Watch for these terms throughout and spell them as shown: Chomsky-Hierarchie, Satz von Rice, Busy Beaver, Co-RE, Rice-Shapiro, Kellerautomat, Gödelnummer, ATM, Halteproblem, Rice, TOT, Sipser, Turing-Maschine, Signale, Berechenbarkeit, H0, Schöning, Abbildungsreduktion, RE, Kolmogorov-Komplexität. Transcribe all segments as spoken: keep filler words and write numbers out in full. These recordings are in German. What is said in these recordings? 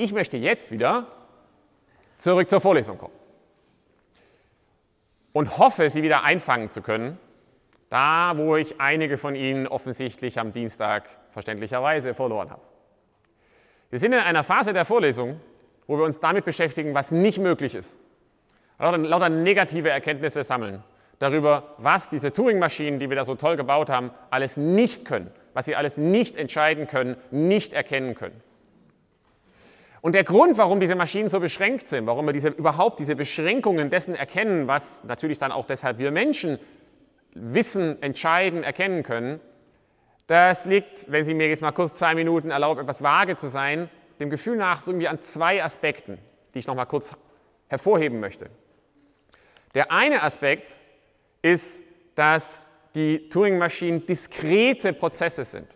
Ich möchte jetzt wieder zurück zur Vorlesung kommen und hoffe, Sie wieder einfangen zu können, da wo ich einige von Ihnen offensichtlich am Dienstag verständlicherweise verloren habe. Wir sind in einer Phase der Vorlesung, wo wir uns damit beschäftigen, was nicht möglich ist. Lauter, lauter negative Erkenntnisse sammeln darüber, was diese Turing-Maschinen, die wir da so toll gebaut haben, alles nicht können, was sie alles nicht entscheiden können, nicht erkennen können. Und der Grund, warum diese Maschinen so beschränkt sind, warum wir diese, überhaupt diese Beschränkungen dessen erkennen, was natürlich dann auch deshalb wir Menschen wissen, entscheiden, erkennen können, das liegt, wenn Sie mir jetzt mal kurz zwei Minuten erlauben, etwas vage zu sein, dem Gefühl nach so irgendwie an zwei Aspekten, die ich noch mal kurz hervorheben möchte. Der eine Aspekt ist, dass die Turing-Maschinen diskrete Prozesse sind.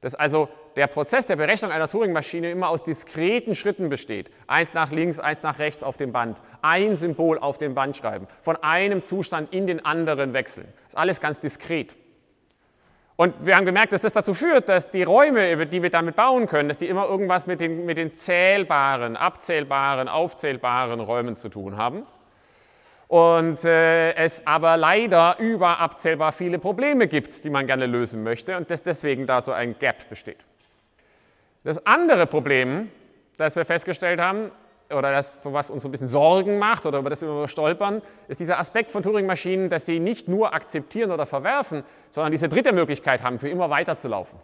Dass also der Prozess der Berechnung einer Turing-Maschine immer aus diskreten Schritten besteht. Eins nach links, eins nach rechts auf dem Band. Ein Symbol auf dem Band schreiben. Von einem Zustand in den anderen wechseln. Das ist alles ganz diskret. Und wir haben gemerkt, dass das dazu führt, dass die Räume, die wir damit bauen können, dass die immer irgendwas mit den, mit den zählbaren, abzählbaren, aufzählbaren Räumen zu tun haben. Und äh, es aber leider überabzählbar viele Probleme gibt, die man gerne lösen möchte und dass deswegen da so ein Gap besteht. Das andere Problem, das wir festgestellt haben, oder das sowas uns so ein bisschen Sorgen macht oder über das wir immer stolpern, ist dieser Aspekt von Turing-Maschinen, dass sie nicht nur akzeptieren oder verwerfen, sondern diese dritte Möglichkeit haben, für immer weiter zu laufen.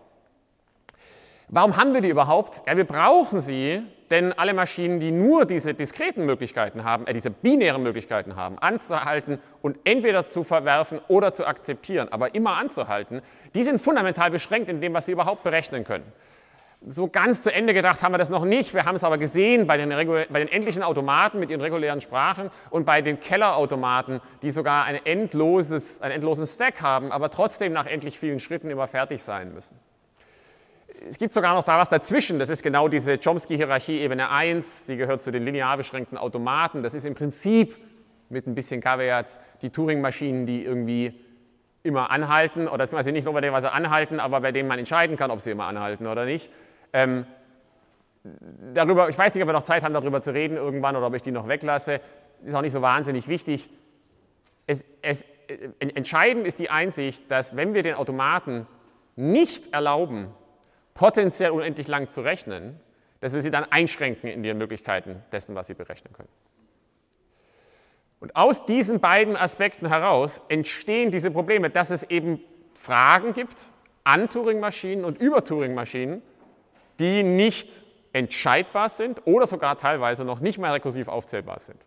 Warum haben wir die überhaupt? Ja, wir brauchen sie, denn alle Maschinen, die nur diese diskreten Möglichkeiten haben, äh, diese binären Möglichkeiten haben, anzuhalten und entweder zu verwerfen oder zu akzeptieren, aber immer anzuhalten, die sind fundamental beschränkt in dem, was sie überhaupt berechnen können. So ganz zu Ende gedacht haben wir das noch nicht, wir haben es aber gesehen bei den, bei den endlichen Automaten mit ihren regulären Sprachen und bei den Kellerautomaten, die sogar ein endloses, einen endlosen Stack haben, aber trotzdem nach endlich vielen Schritten immer fertig sein müssen. Es gibt sogar noch da was dazwischen, das ist genau diese Chomsky-Hierarchie Ebene eins, die gehört zu den linear beschränkten Automaten, das ist im Prinzip mit ein bisschen Kaviats die Turing-Maschinen, die irgendwie immer anhalten, oder also nicht nur bei dem, was sie anhalten, aber bei dem man entscheiden kann, ob sie immer anhalten oder nicht. Ähm, darüber, ich weiß nicht, ob wir noch Zeit haben, darüber zu reden irgendwann oder ob ich die noch weglasse. Ist auch nicht so wahnsinnig wichtig. Es, es, äh, entscheidend ist die Einsicht, dass wenn wir den Automaten nicht erlauben, potenziell unendlich lang zu rechnen, dass wir sie dann einschränken in ihren Möglichkeiten dessen, was sie berechnen können. Und aus diesen beiden Aspekten heraus entstehen diese Probleme, dass es eben Fragen gibt an Turing-Maschinen und über Turing-Maschinen, die nicht entscheidbar sind oder sogar teilweise noch nicht mal rekursiv aufzählbar sind.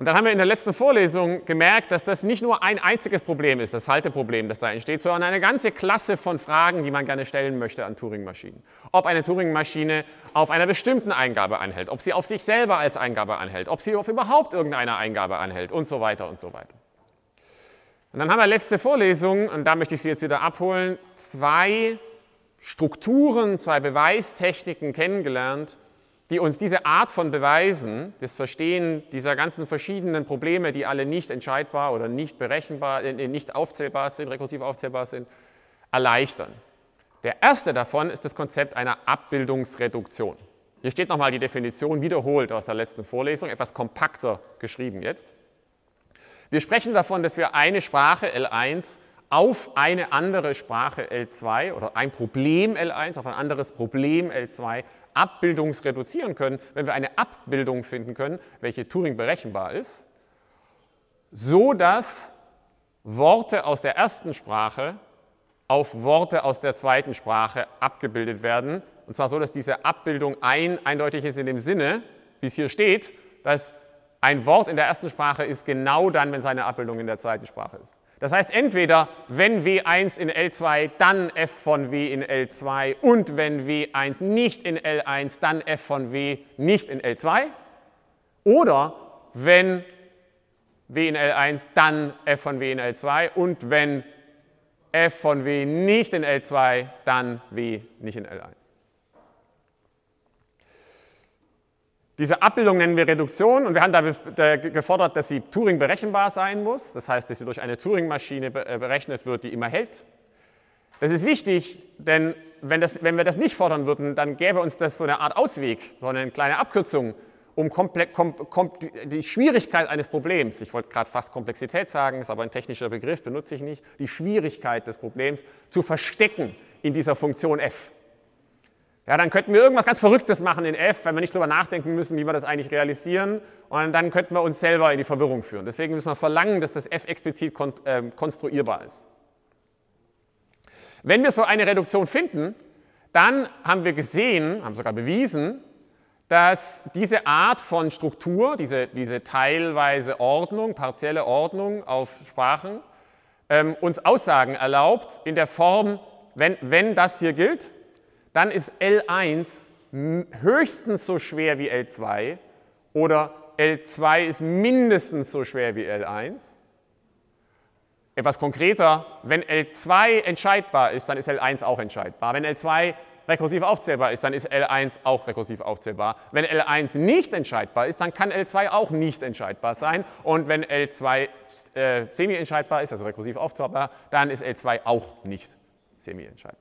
Und dann haben wir in der letzten Vorlesung gemerkt, dass das nicht nur ein einziges Problem ist, das Halteproblem, das da entsteht, sondern eine ganze Klasse von Fragen, die man gerne stellen möchte an Turing-Maschinen. Ob eine Turing-Maschine auf einer bestimmten Eingabe anhält, ob sie auf sich selber als Eingabe anhält, ob sie auf überhaupt irgendeiner Eingabe anhält und so weiter und so weiter. Und dann haben wir letzte Vorlesung, und da möchte ich Sie jetzt wieder abholen, zwei Strukturen, zwei Beweistechniken kennengelernt, die uns diese Art von Beweisen, das Verstehen dieser ganzen verschiedenen Probleme, die alle nicht entscheidbar oder nicht berechenbar, nicht aufzählbar sind, rekursiv aufzählbar sind, erleichtern. Der erste davon ist das Konzept einer Abbildungsreduktion. Hier steht nochmal die Definition wiederholt aus der letzten Vorlesung, etwas kompakter geschrieben jetzt. Wir sprechen davon, dass wir eine Sprache L eins auf eine andere Sprache L zwei oder ein Problem L eins auf ein anderes Problem L zwei abbildungsreduzieren können, wenn wir eine Abbildung finden können, welche Turing berechenbar ist, so dass Worte aus der ersten Sprache auf Worte aus der zweiten Sprache abgebildet werden. Und zwar so, dass diese Abbildung ein, eindeutig ist in dem Sinne, wie es hier steht, dass ein Wort in der ersten Sprache ist genau dann, wenn seine Abbildung in der zweiten Sprache ist. Das heißt, entweder wenn W eins in L zwei, dann F von W in L zwei und wenn W eins nicht in L eins, dann F von W nicht in L zwei oder wenn W in L eins, dann F von W in L zwei und wenn F von W nicht in L zwei, dann W nicht in L eins. Diese Abbildung nennen wir Reduktion und wir haben da gefordert, dass sie Turing berechenbar sein muss. Das heißt, dass sie durch eine Turing-Maschine berechnet wird, die immer hält. Das ist wichtig, denn wenn, das, wenn wir das nicht fordern würden, dann gäbe uns das so eine Art Ausweg, so eine kleine Abkürzung, um komple- kom- kom- die Schwierigkeit eines Problems, ich wollte gerade fast Komplexität sagen, ist aber ein technischer Begriff, benutze ich nicht, die Schwierigkeit des Problems zu verstecken in dieser Funktion f. Ja, dann könnten wir irgendwas ganz Verrücktes machen in f, wenn wir nicht darüber nachdenken müssen, wie wir das eigentlich realisieren, und dann könnten wir uns selber in die Verwirrung führen. Deswegen müssen wir verlangen, dass das f explizit kon- äh, konstruierbar ist. Wenn wir so eine Reduktion finden, dann haben wir gesehen, haben sogar bewiesen, dass diese Art von Struktur, diese, diese teilweise Ordnung, partielle Ordnung auf Sprachen, ähm, uns Aussagen erlaubt in der Form, wenn, wenn das hier gilt, dann ist L eins höchstens so schwer wie L zwei oder L zwei ist mindestens so schwer wie L eins. Etwas konkreter, wenn L zwei entscheidbar ist, dann ist L eins auch entscheidbar. Wenn L zwei rekursiv aufzählbar ist, dann ist L eins auch rekursiv aufzählbar. Wenn L eins nicht entscheidbar ist, dann kann L zwei auch nicht entscheidbar sein. Und wenn L zwei äh, semi-entscheidbar ist, also rekursiv aufzählbar, dann ist L zwei auch nicht semi-entscheidbar.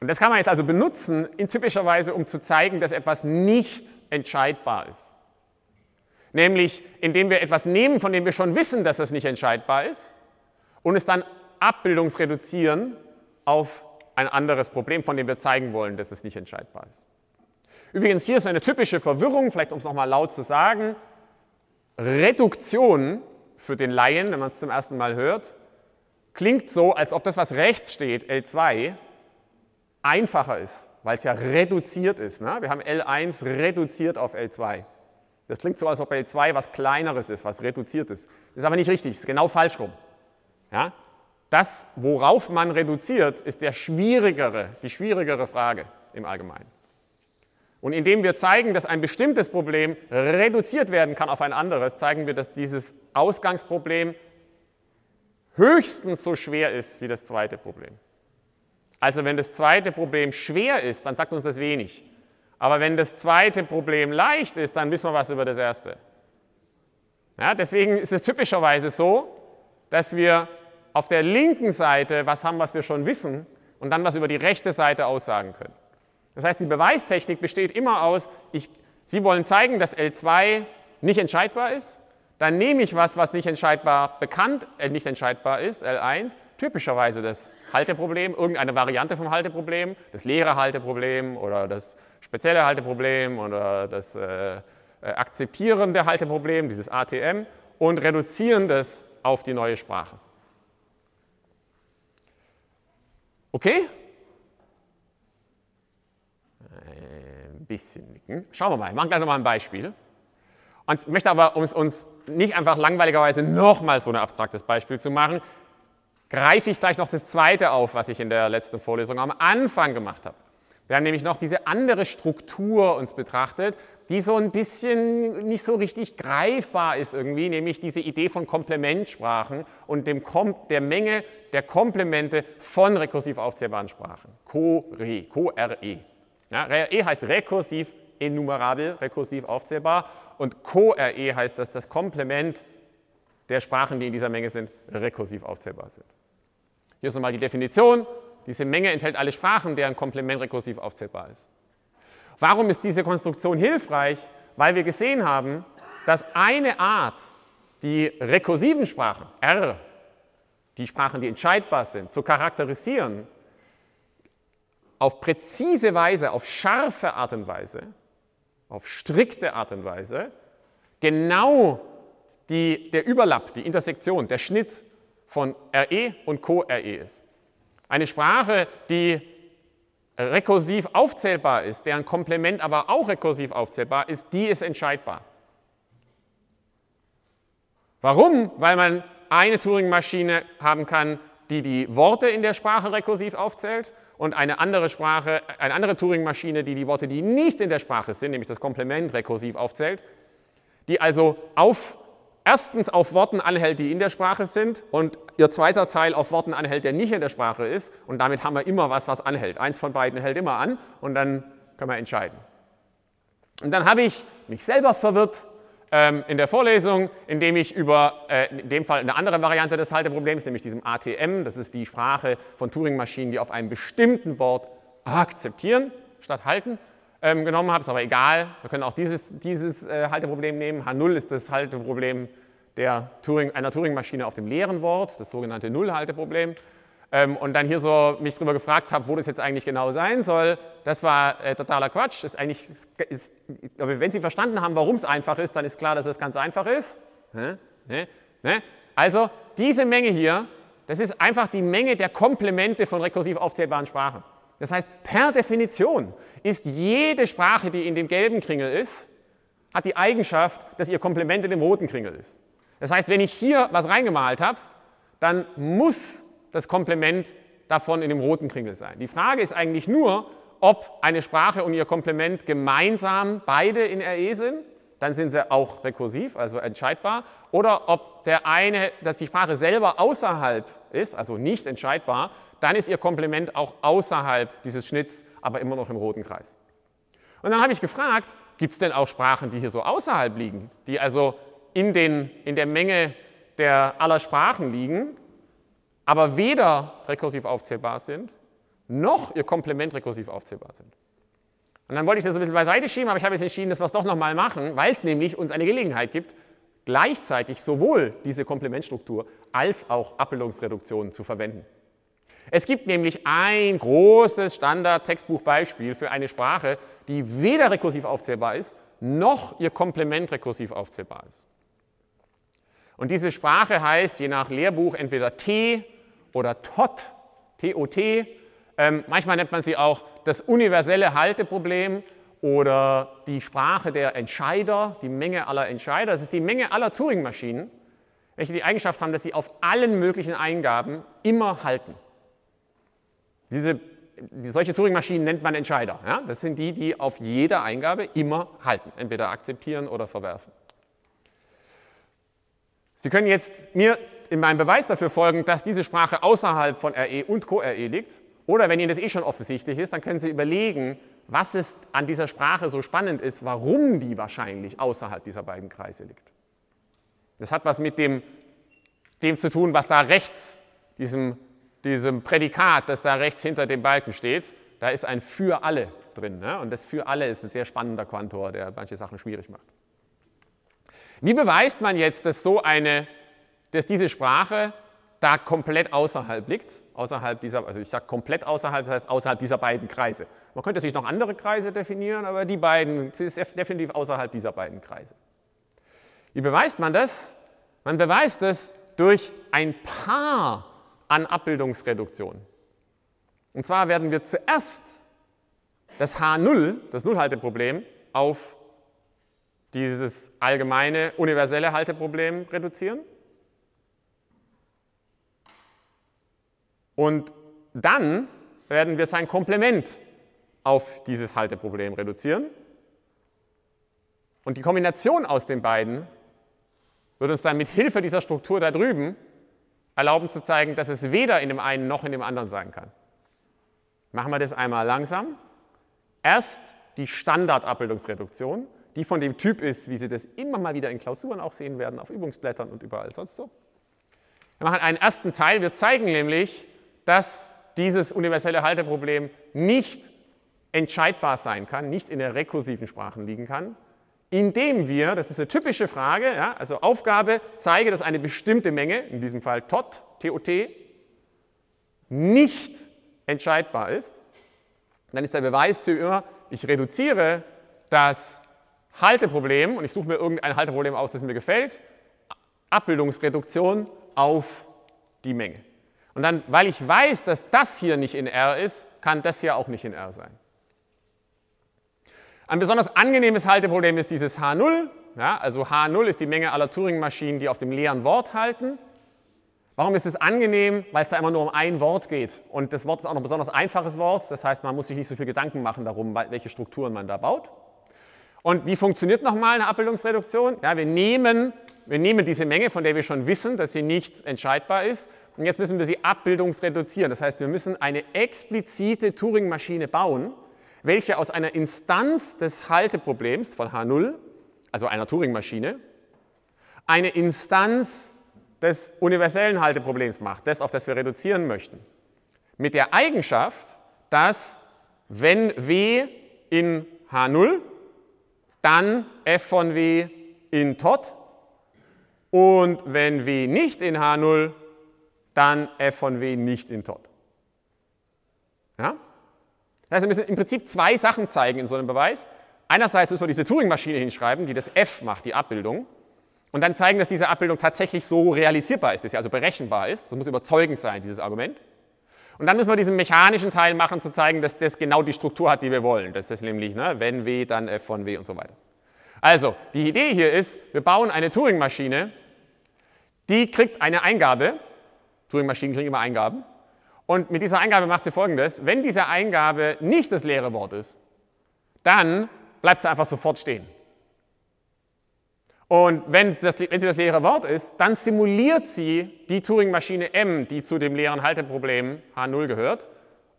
Und das kann man jetzt also benutzen, in typischer Weise, um zu zeigen, dass etwas nicht entscheidbar ist. Nämlich, indem wir etwas nehmen, von dem wir schon wissen, dass das nicht entscheidbar ist, und es dann abbildungsreduzieren auf ein anderes Problem, von dem wir zeigen wollen, dass es nicht entscheidbar ist. Übrigens, hier ist eine typische Verwirrung, vielleicht um es nochmal laut zu sagen. Reduktion für den Laien, wenn man es zum ersten Mal hört, klingt so, als ob das, was rechts steht, L zwei, einfacher ist, weil es ja reduziert ist. Ne? Wir haben L eins reduziert auf L zwei. Das klingt so, als ob L zwei was Kleineres ist, was Reduziertes. Das ist aber nicht richtig, das ist genau falsch rum. Ja? Das, worauf man reduziert, ist der schwierigere, die schwierigere Frage im Allgemeinen. Und indem wir zeigen, dass ein bestimmtes Problem reduziert werden kann auf ein anderes, zeigen wir, dass dieses Ausgangsproblem höchstens so schwer ist wie das zweite Problem. Also wenn das zweite Problem schwer ist, dann sagt uns das wenig. Aber wenn das zweite Problem leicht ist, dann wissen wir was über das erste. Ja, deswegen ist es typischerweise so, dass wir auf der linken Seite was haben, was wir schon wissen, und dann was über die rechte Seite aussagen können. Das heißt, die Beweistechnik besteht immer aus, ich, Sie wollen zeigen, dass L zwei nicht entscheidbar ist, dann nehme ich was, was nicht entscheidbar bekannt, äh, nicht entscheidbar ist, L eins, typischerweise das Halteproblem, irgendeine Variante vom Halteproblem, das leere Halteproblem oder das spezielle Halteproblem oder das äh, akzeptierende Halteproblem, dieses A T M, und reduzieren das auf die neue Sprache. Okay? Ein bisschen nicken. Schauen wir mal, wir machen gleich nochmal ein Beispiel. Und ich möchte aber, um es uns nicht einfach langweiligerweise nochmal so ein abstraktes Beispiel zu machen, greife ich gleich noch das zweite auf, was ich in der letzten Vorlesung am Anfang gemacht habe. Wir haben nämlich noch diese andere Struktur uns betrachtet, die so ein bisschen nicht so richtig greifbar ist irgendwie, nämlich diese Idee von Komplementsprachen und dem Kom- der Menge der Komplemente von rekursiv aufzählbaren Sprachen. Co-R E. Co-R E. Ja, R E heißt rekursiv enumerabel, rekursiv aufzählbar, und Co-R E heißt, dass das Komplement der Sprachen, die in dieser Menge sind, rekursiv aufzählbar sind. Hier ist nochmal die Definition. Diese Menge enthält alle Sprachen, deren Komplement rekursiv aufzählbar ist. Warum ist diese Konstruktion hilfreich? Weil wir gesehen haben, dass eine Art, die rekursiven Sprachen, R, die Sprachen, die entscheidbar sind, zu charakterisieren, auf präzise Weise, auf scharfe Art und Weise, auf strikte Art und Weise, genau die, der Überlapp, die Intersektion, der Schnitt von R E und Co-R E ist. Eine Sprache, die rekursiv aufzählbar ist, deren Komplement aber auch rekursiv aufzählbar ist, die ist entscheidbar. Warum? Weil man eine Turing-Maschine haben kann, die die Worte in der Sprache rekursiv aufzählt, und eine andere Sprache, eine andere Turing-Maschine, die die Worte, die nicht in der Sprache sind, nämlich das Komplement, rekursiv aufzählt, die also auf erstens auf Worten anhält, die in der Sprache sind, und ihr zweiter Teil auf Worten anhält, der nicht in der Sprache ist, und damit haben wir immer was, was anhält. Eins von beiden hält immer an, und dann können wir entscheiden. Und dann habe ich mich selber verwirrt, ähm, in der Vorlesung, indem ich über äh, in dem Fall eine andere Variante des Halteproblems, nämlich diesem A T M, das ist die Sprache von Turing-Maschinen, die auf einem bestimmten Wort akzeptieren statt halten, ähm, genommen habe. Ist aber egal, wir können auch dieses, dieses äh, Halteproblem nehmen. H null ist das Halteproblem der Turing, einer Turing-Maschine auf dem leeren Wort, das sogenannte Null-Halteproblem. Ähm, und dann hier so mich drüber gefragt habe, wo das jetzt eigentlich genau sein soll. Das war äh, totaler Quatsch. Ist eigentlich, ist, aber wenn Sie verstanden haben, warum es einfach ist, dann ist klar, dass es ganz einfach ist. Ne? Ne? Ne? Also diese Menge hier, das ist einfach die Menge der Komplemente von rekursiv aufzählbaren Sprachen. Das heißt, per Definition ist jede Sprache, die in dem gelben Kringel ist, hat die Eigenschaft, dass ihr Komplement in dem roten Kringel ist. Das heißt, wenn ich hier was reingemalt habe, dann muss das Komplement davon in dem roten Kringel sein. Die Frage ist eigentlich nur, ob eine Sprache und ihr Komplement gemeinsam beide in R E sind, dann sind sie auch rekursiv, also entscheidbar, oder ob der eine, dass die Sprache selber außerhalb ist, also nicht entscheidbar, dann ist ihr Komplement auch außerhalb dieses Schnitts, aber immer noch im roten Kreis. Und dann habe ich gefragt, gibt es denn auch Sprachen, die hier so außerhalb liegen, die also In, den, in der Menge der aller Sprachen liegen, aber weder rekursiv aufzählbar sind, noch ihr Komplement rekursiv aufzählbar sind. Und dann wollte ich das ein bisschen beiseite schieben, aber ich habe jetzt entschieden, dass wir es doch nochmal machen, weil es nämlich uns eine Gelegenheit gibt, gleichzeitig sowohl diese Komplementstruktur als auch Abbildungsreduktionen zu verwenden. Es gibt nämlich ein großes Standard-Textbuchbeispiel für eine Sprache, die weder rekursiv aufzählbar ist, noch ihr Komplement rekursiv aufzählbar ist. Und diese Sprache heißt je nach Lehrbuch entweder T oder T O T, T O T. Ähm, manchmal nennt man sie auch das universelle Halteproblem oder die Sprache der Entscheider, die Menge aller Entscheider. Das ist die Menge aller Turing-Maschinen, welche die Eigenschaft haben, dass sie auf allen möglichen Eingaben immer halten. Diese, solche Turing-Maschinen nennt man Entscheider. Ja? Das sind die, die auf jeder Eingabe immer halten, entweder akzeptieren oder verwerfen. Sie können jetzt mir in meinem Beweis dafür folgen, dass diese Sprache außerhalb von R E und Co-R E liegt. Oder wenn Ihnen das eh schon offensichtlich ist, dann können Sie überlegen, was es an dieser Sprache so spannend ist, warum die wahrscheinlich außerhalb dieser beiden Kreise liegt. Das hat was mit dem, dem zu tun, was da rechts, diesem, diesem Prädikat, das da rechts hinter dem Balken steht, da ist ein für alle drin. Ne? Und das für alle ist ein sehr spannender Quantor, der manche Sachen schwierig macht. Wie beweist man jetzt, dass, so eine, dass diese Sprache da komplett außerhalb liegt? Außerhalb dieser, also ich sage komplett außerhalb, das heißt außerhalb dieser beiden Kreise. Man könnte natürlich noch andere Kreise definieren, aber die beiden, sie ist definitiv außerhalb dieser beiden Kreise. Wie beweist man das? Man beweist das durch ein Paar an Abbildungsreduktionen. Und zwar werden wir zuerst das H null, das Nullhalteproblem, auf dieses allgemeine, universelle Halteproblem reduzieren. Und dann werden wir sein Komplement auf dieses Halteproblem reduzieren. Und die Kombination aus den beiden wird uns dann mit Hilfe dieser Struktur da drüben erlauben zu zeigen, dass es weder in dem einen noch in dem anderen sein kann. Machen wir das einmal langsam. Erst die Standardabbildungsreduktion, die von dem Typ ist, wie Sie das immer mal wieder in Klausuren auch sehen werden, auf Übungsblättern und überall sonst so. Wir machen einen ersten Teil. Wir zeigen nämlich, dass dieses universelle Halteproblem nicht entscheidbar sein kann, nicht in der rekursiven Sprache liegen kann, indem wir, das ist eine typische Frage, ja, also Aufgabe, zeige, dass eine bestimmte Menge, in diesem Fall T O T, T O T, nicht entscheidbar ist. Und dann ist der Beweistyp immer, ich reduziere das Halteproblem, und ich suche mir irgendein Halteproblem aus, das mir gefällt, Abbildungsreduktion auf die Menge. Und dann, weil ich weiß, dass das hier nicht in R ist, kann das hier auch nicht in R sein. Ein besonders angenehmes Halteproblem ist dieses H null. Ja, also H null ist die Menge aller Turing-Maschinen, die auf dem leeren Wort halten. Warum ist es angenehm? Weil es da immer nur um ein Wort geht. Und das Wort ist auch noch ein besonders einfaches Wort. Das heißt, man muss sich nicht so viel Gedanken machen darum, welche Strukturen man da baut. Und wie funktioniert nochmal eine Abbildungsreduktion? Ja, wir nehmen, wir nehmen diese Menge, von der wir schon wissen, dass sie nicht entscheidbar ist. Und jetzt müssen wir sie abbildungsreduzieren. Das heißt, wir müssen eine explizite Turing-Maschine bauen, welche aus einer Instanz des Halteproblems von H null also einer Turing-Maschine, eine Instanz des universellen Halteproblems macht, das, auf das wir reduzieren möchten. Mit der Eigenschaft, dass wenn W in H null, dann F von W in T O T und wenn W nicht in H null, dann F von W nicht in T O T. Ja? Das heißt, wir müssen im Prinzip zwei Sachen zeigen in so einem Beweis. Einerseits müssen wir diese Turing-Maschine hinschreiben, die das F macht, die Abbildung, und dann zeigen, dass diese Abbildung tatsächlich so realisierbar ist, dass sie also berechenbar ist. Das muss überzeugend sein, dieses Argument. Und dann müssen wir diesen mechanischen Teil machen, zu zeigen, dass das genau die Struktur hat, die wir wollen. Das ist nämlich, ne, wenn W, dann F von W und so weiter. Also, die Idee hier ist, wir bauen eine Turing-Maschine, die kriegt eine Eingabe. Turing-Maschinen kriegen immer Eingaben. Und mit dieser Eingabe macht sie Folgendes. Wenn diese Eingabe nicht das leere Wort ist, dann bleibt sie einfach sofort stehen. Und wenn, das, wenn sie das leere Wort ist, dann simuliert sie die Turing-Maschine M, die zu dem leeren Halteproblem H null gehört,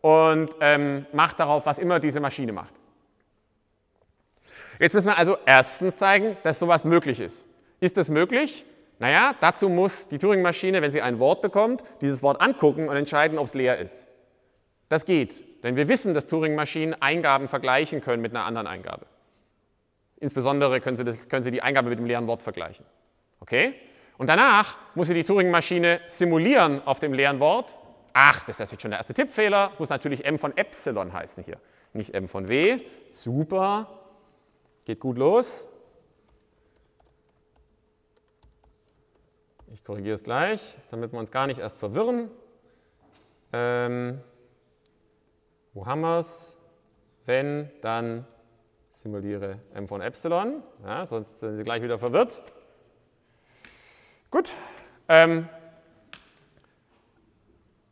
und ähm, macht darauf, was immer diese Maschine macht. Jetzt müssen wir also erstens zeigen, dass sowas möglich ist. Ist das möglich? Naja, dazu muss die Turing-Maschine, wenn sie ein Wort bekommt, dieses Wort angucken und entscheiden, ob es leer ist. Das geht, denn wir wissen, dass Turing-Maschinen Eingaben vergleichen können mit einer anderen Eingabe. Insbesondere können Sie, das, können Sie die Eingabe mit dem leeren Wort vergleichen. Okay? Und danach muss sie die Turing-Maschine simulieren auf dem leeren Wort. Ach, das ist jetzt schon der erste Tippfehler. Muss natürlich M von Epsilon heißen hier, nicht M von W. Super. Geht gut los. Ich korrigiere es gleich, damit wir uns gar nicht erst verwirren. Ähm, wo haben wir es? Wenn, dann... simuliere M von Epsilon, ja, sonst sind Sie gleich wieder verwirrt. Gut. Ähm,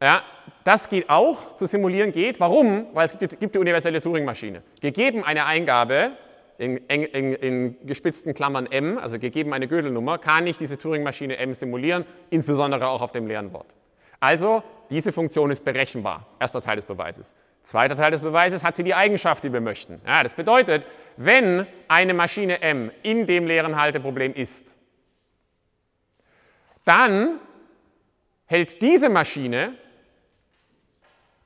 ja, das geht auch, zu simulieren geht. Warum? Weil es gibt, gibt die universelle Turing-Maschine. Gegeben eine Eingabe, in, in, in gespitzten Klammern M, also gegeben eine Gödelnummer, kann ich diese Turing-Maschine M simulieren, insbesondere auch auf dem leeren Wort. Also, diese Funktion ist berechenbar, erster Teil des Beweises. Zweiter Teil des Beweises, hat sie die Eigenschaft, die wir möchten. Ja, das bedeutet, wenn eine Maschine M in dem leeren Halteproblem ist, dann hält diese Maschine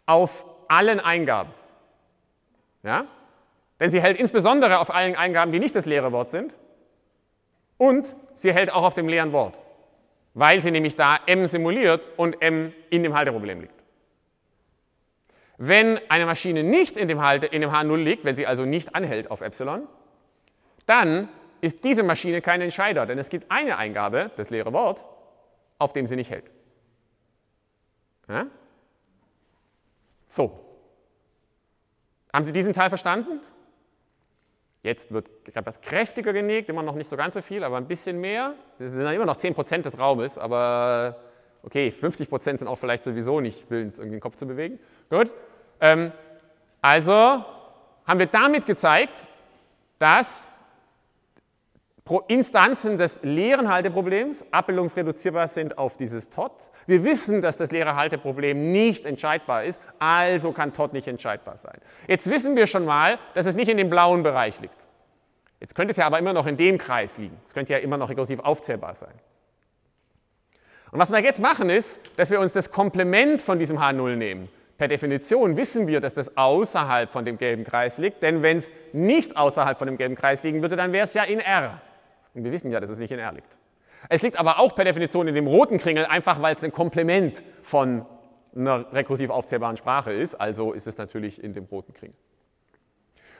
auf allen Eingaben. Ja? Denn sie hält insbesondere auf allen Eingaben, die nicht das leere Wort sind, und sie hält auch auf dem leeren Wort, weil sie nämlich da M simuliert und M in dem Halteproblem liegt. Wenn eine Maschine nicht in dem, Halte, in dem H null liegt, wenn sie also nicht anhält auf Epsilon, dann ist diese Maschine kein Entscheider, denn es gibt eine Eingabe, das leere Wort, auf dem sie nicht hält. Ja? So. Haben Sie diesen Teil verstanden? Jetzt wird etwas kräftiger genegt, immer noch nicht so ganz so viel, aber ein bisschen mehr. Das sind dann immer noch zehn Prozent des Raumes, aber... Okay, fünfzig Prozent sind auch vielleicht sowieso nicht willens, irgendwie den Kopf zu bewegen. Gut. Ähm, also haben wir damit gezeigt, dass Instanzen des leeren Halteproblems abbildungsreduzierbar sind auf dieses T O T. Wir wissen, dass das leere Halteproblem nicht entscheidbar ist, also kann T O T nicht entscheidbar sein. Jetzt wissen wir schon mal, dass es nicht in dem blauen Bereich liegt. Jetzt könnte es ja aber immer noch in dem Kreis liegen. Es könnte ja immer noch rekursiv aufzählbar sein. Und was wir jetzt machen ist, dass wir uns das Komplement von diesem H null nehmen. Per Definition wissen wir, dass das außerhalb von dem gelben Kreis liegt, denn wenn es nicht außerhalb von dem gelben Kreis liegen würde, dann wäre es ja in R. Und wir wissen ja, dass es nicht in R liegt. Es liegt aber auch per Definition in dem roten Kringel, einfach weil es ein Komplement von einer rekursiv aufzählbaren Sprache ist, also ist es natürlich in dem roten Kringel.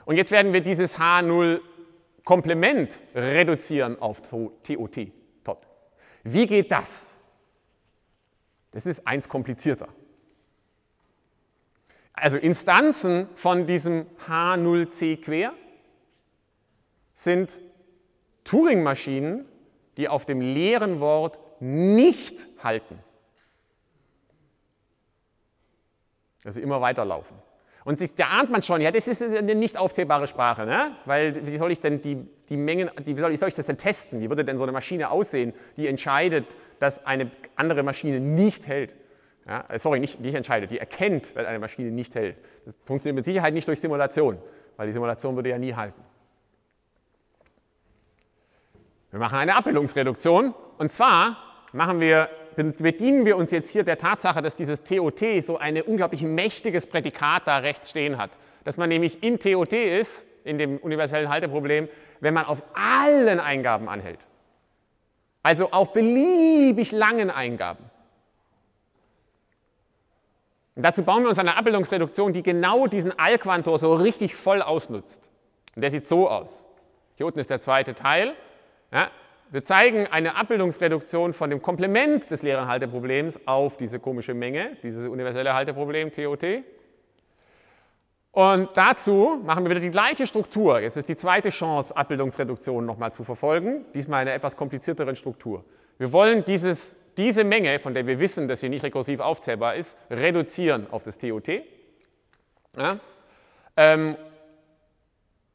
Und jetzt werden wir dieses H null-Komplement reduzieren auf T O T. Wie geht das? Das ist eins komplizierter. Also Instanzen von diesem H null C quer sind Turing-Maschinen, die auf dem leeren Wort nicht halten. Also immer weiterlaufen. Und da ahnt man schon, ja, das ist eine nicht aufzählbare Sprache, ne? Weil wie soll ich denn die, die Mengen, die, wie soll ich, soll ich das denn testen? Wie würde denn so eine Maschine aussehen, die entscheidet, dass eine andere Maschine nicht hält? Ja, sorry, nicht, nicht entscheidet, die erkennt, dass eine Maschine nicht hält. Das funktioniert mit Sicherheit nicht durch Simulation, weil die Simulation würde ja nie halten. Wir machen eine Abbildungsreduktion, und zwar machen wir, bedienen wir uns jetzt hier der Tatsache, dass dieses T O T so ein unglaublich mächtiges Prädikat da rechts stehen hat. Dass man nämlich in T O T ist, in dem universellen Halteproblem, wenn man auf allen Eingaben anhält. Also auf beliebig langen Eingaben. Und dazu bauen wir uns eine Abbildungsreduktion, die genau diesen Allquantor so richtig voll ausnutzt. Und der sieht so aus. Hier unten ist der zweite Teil. Ja, wir zeigen eine Abbildungsreduktion von dem Komplement des leeren Halteproblems auf diese komische Menge, dieses universelle Halteproblem T O T. Und dazu machen wir wieder die gleiche Struktur. Jetzt ist die zweite Chance, Abbildungsreduktion nochmal zu verfolgen, diesmal in einer etwas komplizierteren Struktur. Wir wollen dieses, diese Menge, von der wir wissen, dass sie nicht rekursiv aufzählbar ist, reduzieren auf das T O T. Ja? Ähm,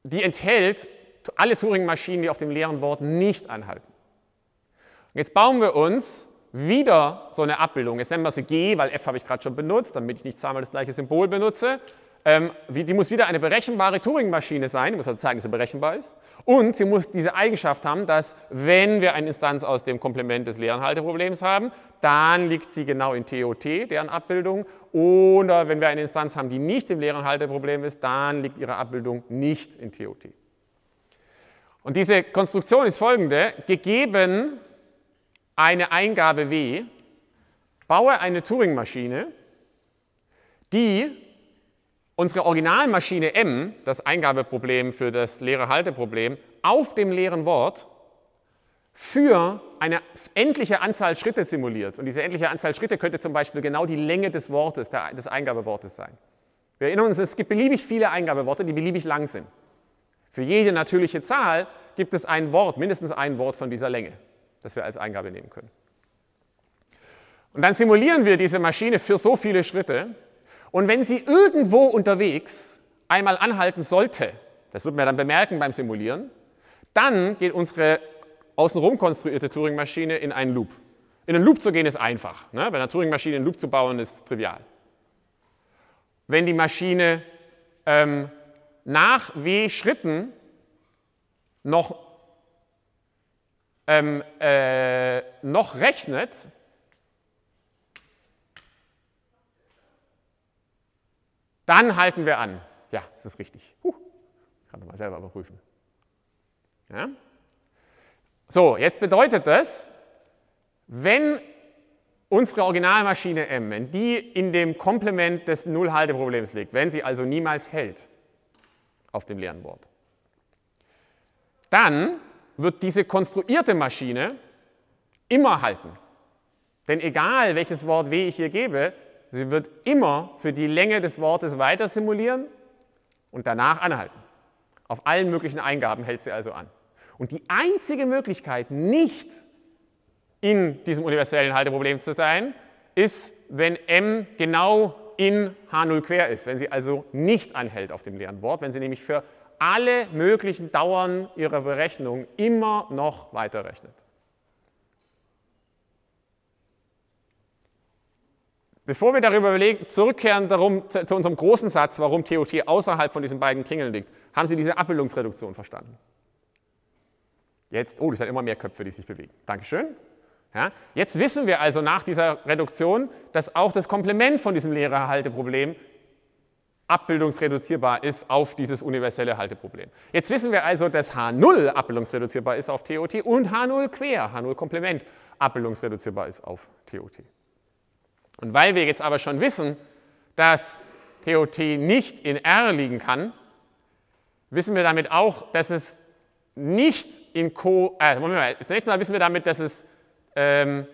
die enthält alle Turing-Maschinen, die auf dem leeren Wort nicht anhalten. Und jetzt bauen wir uns wieder so eine Abbildung. Jetzt nennen wir sie G, weil F habe ich gerade schon benutzt, damit ich nicht zweimal das gleiche Symbol benutze. Ähm, die muss wieder eine berechenbare Turing-Maschine sein, die muss also zeigen, dass sie berechenbar ist. Und sie muss diese Eigenschaft haben, dass, wenn wir eine Instanz aus dem Komplement des leeren Halteproblems haben, dann liegt sie genau in T O T, deren Abbildung. Oder wenn wir eine Instanz haben, die nicht im leeren Halteproblem ist, dann liegt ihre Abbildung nicht in T O T. Und diese Konstruktion ist folgende: Gegeben eine Eingabe W, baue eine Turing-Maschine, die unsere Originalmaschine M, das Eingabeproblem für das leere Halteproblem, auf dem leeren Wort für eine endliche Anzahl Schritte simuliert. Und diese endliche Anzahl Schritte könnte zum Beispiel genau die Länge des Wortes, des Eingabewortes sein. Wir erinnern uns, es gibt beliebig viele Eingabeworte, die beliebig lang sind. Für jede natürliche Zahl gibt es ein Wort, mindestens ein Wort von dieser Länge, das wir als Eingabe nehmen können. Und dann simulieren wir diese Maschine für so viele Schritte. Und wenn sie irgendwo unterwegs einmal anhalten sollte, das wird man dann bemerken beim Simulieren, dann geht unsere außenrum konstruierte Turing-Maschine in einen Loop. In einen Loop zu gehen ist einfach. Ne? Bei einer Turing-Maschine einen Loop zu bauen ist trivial. Wenn die Maschine ähm, nach W Schritten noch, ähm, äh, noch rechnet, dann halten wir an. Ja, ist das richtig? Huh. Ich kann nochmal selber überprüfen. Ja. So, jetzt bedeutet das, wenn unsere Originalmaschine M, wenn die in dem Komplement des Nullhalteproblems liegt, wenn sie also niemals hält auf dem leeren Wort, dann wird diese konstruierte Maschine immer halten. Denn egal, welches Wort W ich hier gebe, sie wird immer für die Länge des Wortes weiter simulieren und danach anhalten. Auf allen möglichen Eingaben hält sie also an. Und die einzige Möglichkeit, nicht in diesem universellen Halteproblem zu sein, ist, wenn M genau in H null quer ist, wenn sie also nicht anhält auf dem leeren Wort, wenn sie nämlich für alle möglichen Dauern ihrer Berechnung immer noch weiter rechnet. Bevor wir darüber überlegen, zurückkehren darum, zu, zu unserem großen Satz, warum T O T außerhalb von diesen beiden Kringeln liegt, haben Sie diese Abbildungsreduktion verstanden? Jetzt, oh, das sind immer mehr Köpfe, die sich bewegen. Dankeschön. Ja, jetzt wissen wir also nach dieser Reduktion, dass auch das Komplement von diesem leeren Halteproblem abbildungsreduzierbar ist auf dieses universelle Halteproblem. Jetzt wissen wir also, dass H null abbildungsreduzierbar ist auf T O T und H null quer, H null Komplement, abbildungsreduzierbar ist auf T O T. Und weil wir jetzt aber schon wissen, dass T O T nicht in R liegen kann, wissen wir damit auch, dass es nicht in Co... Äh, Moment mal, zunächst mal wissen wir damit, dass es ähm,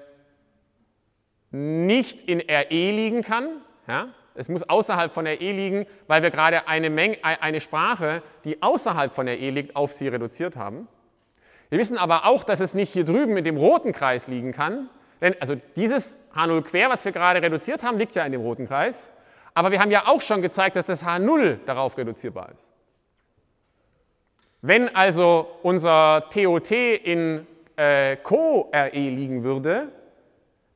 nicht in R E liegen kann. Ja? Es muss außerhalb von R E liegen, weil wir gerade eine, Menge, eine Sprache, die außerhalb von R E liegt, auf sie reduziert haben. Wir wissen aber auch, dass es nicht hier drüben in dem roten Kreis liegen kann. Denn also dieses H null quer, was wir gerade reduziert haben, liegt ja in dem roten Kreis. Aber wir haben ja auch schon gezeigt, dass das H null darauf reduzierbar ist. Wenn also unser T O T in äh, Co-R E liegen würde,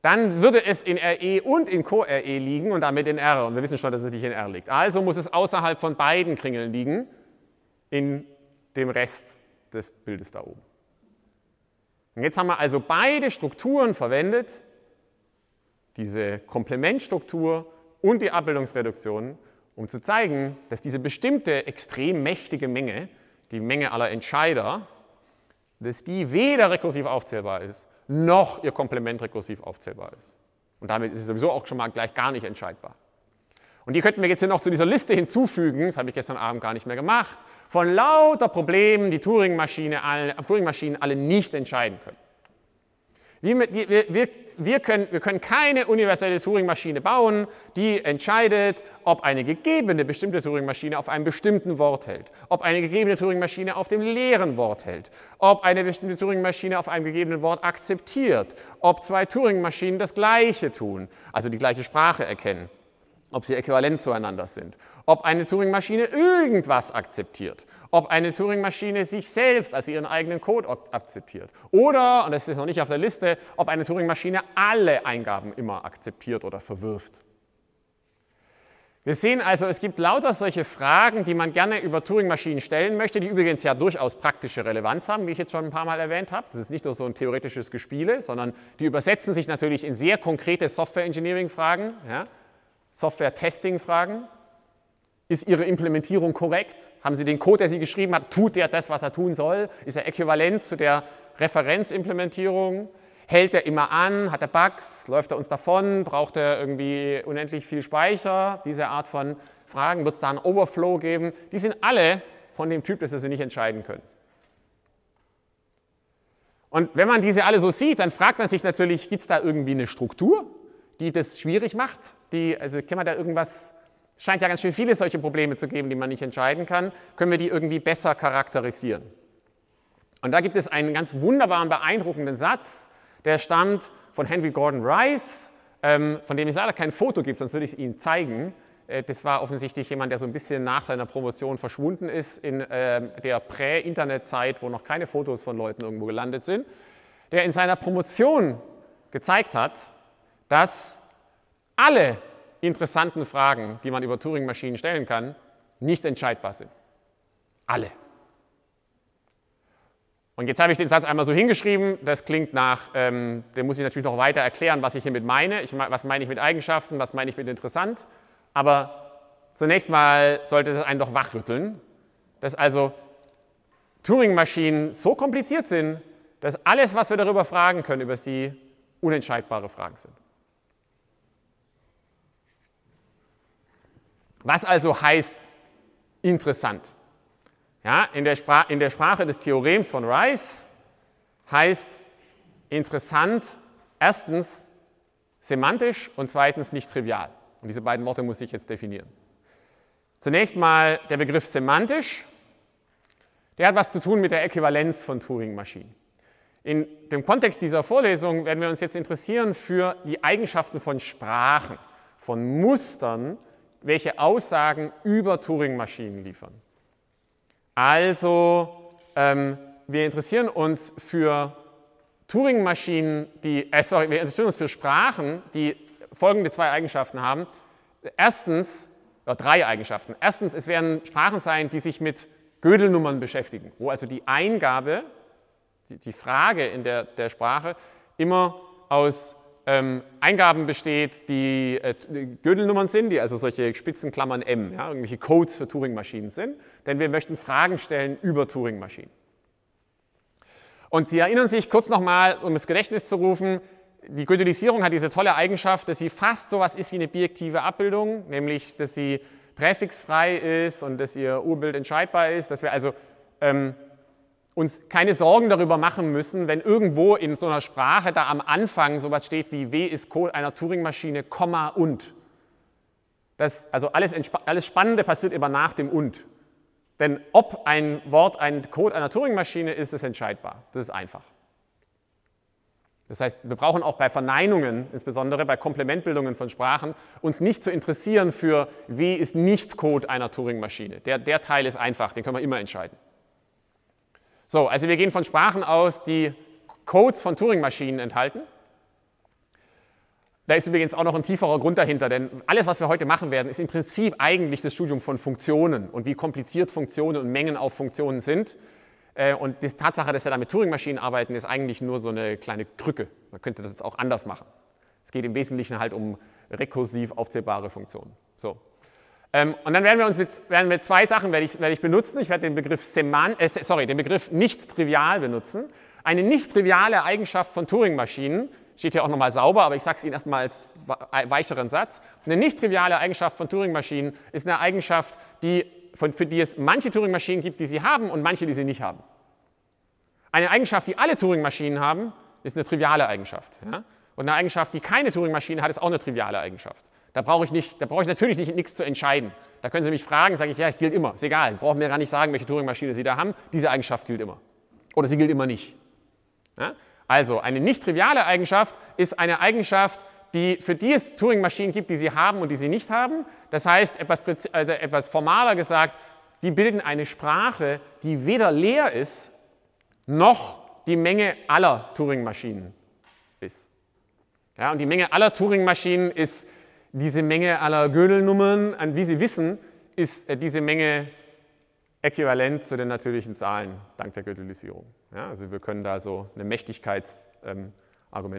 dann würde es in R E und in Co-R E liegen und damit in R. Und wir wissen schon, dass es nicht in R liegt. Also muss es außerhalb von beiden Kringeln liegen, in dem Rest des Bildes da oben. Und jetzt haben wir also beide Strukturen verwendet, diese Komplementstruktur und die Abbildungsreduktion, um zu zeigen, dass diese bestimmte extrem mächtige Menge, die Menge aller Entscheider, dass die weder rekursiv aufzählbar ist, noch ihr Komplement rekursiv aufzählbar ist. Und damit ist es sowieso auch schon mal gleich gar nicht entscheidbar. Und die könnten wir jetzt hier noch zu dieser Liste hinzufügen, das habe ich gestern Abend gar nicht mehr gemacht, von lauter Problemen, die Turing-Maschine alle, Turing-Maschinen alle nicht entscheiden können. Wir, wir, wir, können, wir können keine universelle Turing-Maschine bauen, die entscheidet, ob eine gegebene bestimmte Turing-Maschine auf einem bestimmten Wort hält, ob eine gegebene Turing-Maschine auf dem leeren Wort hält, ob eine bestimmte Turing-Maschine auf einem gegebenen Wort akzeptiert, ob zwei Turing-Maschinen das Gleiche tun, also die gleiche Sprache erkennen, ob sie äquivalent zueinander sind, ob eine Turing-Maschine irgendwas akzeptiert, ob eine Turing-Maschine sich selbst, also ihren eigenen Code akzeptiert oder, und das ist noch nicht auf der Liste, ob eine Turing-Maschine alle Eingaben immer akzeptiert oder verwirft. Wir sehen also, es gibt lauter solche Fragen, die man gerne über Turing-Maschinen stellen möchte, die übrigens ja durchaus praktische Relevanz haben, wie ich jetzt schon ein paar Mal erwähnt habe. Das ist nicht nur so ein theoretisches Gespiele, sondern die übersetzen sich natürlich in sehr konkrete Software-Engineering-Fragen, ja? Software-Testing-Fragen. Ist Ihre Implementierung korrekt? Haben Sie den Code, der Sie geschrieben hat, tut der das, was er tun soll? Ist er äquivalent zu der Referenzimplementierung? Hält er immer an? Hat er Bugs? Läuft er uns davon? Braucht er irgendwie unendlich viel Speicher? Diese Art von Fragen, wird es da einen Overflow geben? Die sind alle von dem Typ, dass wir sie nicht entscheiden können. Und wenn man diese alle so sieht, dann fragt man sich natürlich, gibt es da irgendwie eine Struktur, die das schwierig macht? Die, also kann man da irgendwas... Es scheint ja ganz schön viele solche Probleme zu geben, die man nicht entscheiden kann. Können wir die irgendwie besser charakterisieren? Und da gibt es einen ganz wunderbaren, beeindruckenden Satz, der stammt von Henry Gordon Rice, von dem es leider kein Foto gibt, sonst würde ich es Ihnen zeigen. Das war offensichtlich jemand, der so ein bisschen nach seiner Promotion verschwunden ist in der Prä-Internet-Zeit, wo noch keine Fotos von Leuten irgendwo gelandet sind, der in seiner Promotion gezeigt hat, dass alle interessanten Fragen, die man über Turing-Maschinen stellen kann, nicht entscheidbar sind. Alle. Und jetzt habe ich den Satz einmal so hingeschrieben, das klingt nach, ähm, den muss ich natürlich noch weiter erklären, was ich hiermit meine. Ich, was meine ich mit Eigenschaften, was meine ich mit interessant? Aber zunächst mal sollte das einen doch wachrütteln, dass also Turing-Maschinen so kompliziert sind, dass alles, was wir darüber fragen können, über sie, unentscheidbare Fragen sind. Was also heißt interessant? Ja, in der Spra- in der Sprache des Theorems von Rice heißt interessant erstens semantisch und zweitens nicht trivial. Und diese beiden Worte muss ich jetzt definieren. Zunächst mal der Begriff semantisch, der hat was zu tun mit der Äquivalenz von Turing-Maschinen. In dem Kontext dieser Vorlesung werden wir uns jetzt interessieren für die Eigenschaften von Sprachen, von Mustern, welche Aussagen über Turing-Maschinen liefern. Also, ähm, wir interessieren uns für Turing-Maschinen, die, äh, sorry, wir interessieren uns für Sprachen, die folgende zwei Eigenschaften haben. Erstens, oder drei Eigenschaften. Erstens, es werden Sprachen sein, die sich mit Gödelnummern beschäftigen, wo also die Eingabe, die, die Frage in der, der Sprache, immer aus Ähm, Eingaben besteht, die äh, Gödelnummern sind, die also solche Spitzenklammern M, ja, irgendwelche Codes für Turing-Maschinen sind, denn wir möchten Fragen stellen über Turing-Maschinen. Und Sie erinnern sich kurz nochmal, um ins Gedächtnis zu rufen, die Gödelisierung hat diese tolle Eigenschaft, dass sie fast so etwas ist wie eine bijektive Abbildung, nämlich dass sie präfixfrei ist und dass ihr Urbild entscheidbar ist, dass wir also ähm, uns keine Sorgen darüber machen müssen, wenn irgendwo in so einer Sprache da am Anfang sowas steht wie W ist Code einer Turing-Maschine, Komma und. Das, also alles, alles Spannende passiert immer nach dem und. Denn ob ein Wort ein Code einer Turing-Maschine ist, ist entscheidbar. Das ist einfach. Das heißt, wir brauchen auch bei Verneinungen, insbesondere bei Komplementbildungen von Sprachen, uns nicht zu interessieren für W ist nicht Code einer Turing-Maschine. Der, der Teil ist einfach, den können wir immer entscheiden. So, also wir gehen von Sprachen aus, die Codes von Turing-Maschinen enthalten. Da ist übrigens auch noch ein tieferer Grund dahinter, denn alles, was wir heute machen werden, ist im Prinzip eigentlich das Studium von Funktionen und wie kompliziert Funktionen und Mengen auf Funktionen sind. Äh, und die Tatsache, dass wir da mit Turing-Maschinen arbeiten, ist eigentlich nur so eine kleine Krücke. Man könnte das auch anders machen. Es geht im Wesentlichen halt um rekursiv aufzählbare Funktionen. So. Ähm, und dann werden wir uns mit, werden wir zwei Sachen werde ich, werde ich benutzen. Ich werde den Begriff, Seman äh, sorry, den Begriff nicht trivial benutzen. Eine nicht triviale Eigenschaft von Turing-Maschinen, steht hier auch nochmal sauber, aber ich sage es Ihnen erstmal als weicheren Satz. Eine nicht triviale Eigenschaft von Turing-Maschinen ist eine Eigenschaft, die, von, für die es manche Turing-Maschinen gibt, die sie haben und manche, die sie nicht haben. Eine Eigenschaft, die alle Turing-Maschinen haben, ist eine triviale Eigenschaft. Ja? Und eine Eigenschaft, die keine Turing-Maschine hat, ist auch eine triviale Eigenschaft. Da brauche ich, nicht, da brauche ich natürlich nicht, nichts zu entscheiden. Da können Sie mich fragen, sage ich, ja, ich gilt immer. Ist egal, brauchen mir gar nicht sagen, welche Turing-Maschine Sie da haben. Diese Eigenschaft gilt immer. Oder sie gilt immer nicht. Ja? Also, eine nicht triviale Eigenschaft ist eine Eigenschaft, die, für die es Turing-Maschinen gibt, die sie haben und die sie nicht haben. Das heißt, etwas, also etwas formaler gesagt, die bilden eine Sprache, die weder leer ist, noch die Menge aller Turing-Maschinen ist. Ja, und die Menge aller Turing-Maschinen ist diese Menge aller Gödel-Nummern. Und wie Sie wissen, ist diese Menge äquivalent zu den natürlichen Zahlen, dank der Gödelisierung. Ja, also wir können da so ein Mächtigkeitsargument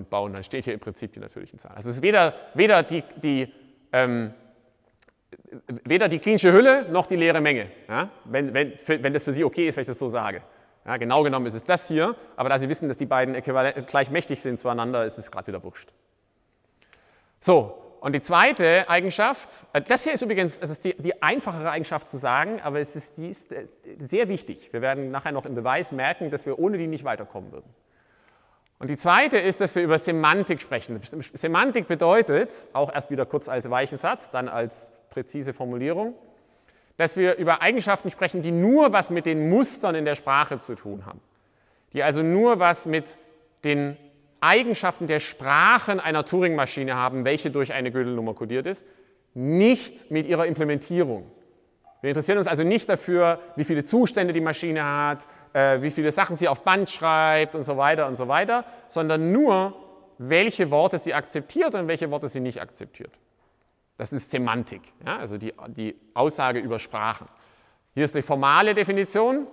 ähm, bauen, dann steht hier im Prinzip die natürlichen Zahlen. Also es ist weder, weder, die, die, ähm, weder die klinische Hülle noch die leere Menge, ja? wenn, wenn, für, wenn das für Sie okay ist, wenn ich das so sage. Ja, genau genommen ist es das hier, aber da Sie wissen, dass die beiden gleich mächtig sind zueinander, ist es gerade wieder wurscht. So, und die zweite Eigenschaft, das hier ist übrigens, es ist die, die einfachere Eigenschaft zu sagen, aber es ist, die ist sehr wichtig. Wir werden nachher noch im Beweis merken, dass wir ohne die nicht weiterkommen würden. Und die zweite ist, dass wir über Semantik sprechen. Semantik bedeutet, auch erst wieder kurz als weichen Satz, dann als präzise Formulierung, dass wir über Eigenschaften sprechen, die nur was mit den Mustern in der Sprache zu tun haben. Die also nur was mit den Eigenschaften der Sprachen einer Turing-Maschine haben, welche durch eine Gödelnummer kodiert ist, nicht mit ihrer Implementierung. Wir interessieren uns also nicht dafür, wie viele Zustände die Maschine hat, wie viele Sachen sie aufs Band schreibt und so weiter und so weiter, sondern nur, welche Worte sie akzeptiert und welche Worte sie nicht akzeptiert. Das ist Semantik, ja? Also die, die Aussage über Sprachen. Hier ist die formale Definition.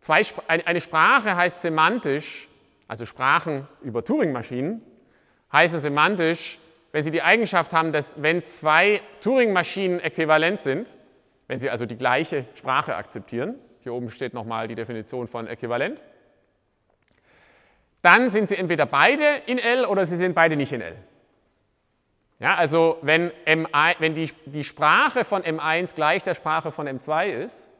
Zwei, eine Sprache heißt semantisch, also Sprachen über Turing-Maschinen, heißen semantisch, wenn sie die Eigenschaft haben, dass wenn zwei Turing-Maschinen äquivalent sind, wenn sie also die gleiche Sprache akzeptieren, hier oben steht nochmal die Definition von äquivalent, dann sind sie entweder beide in L oder sie sind beide nicht in L. Ja, also wenn, M eins, wenn die, die Sprache von M eins gleich der Sprache von M zwei ist,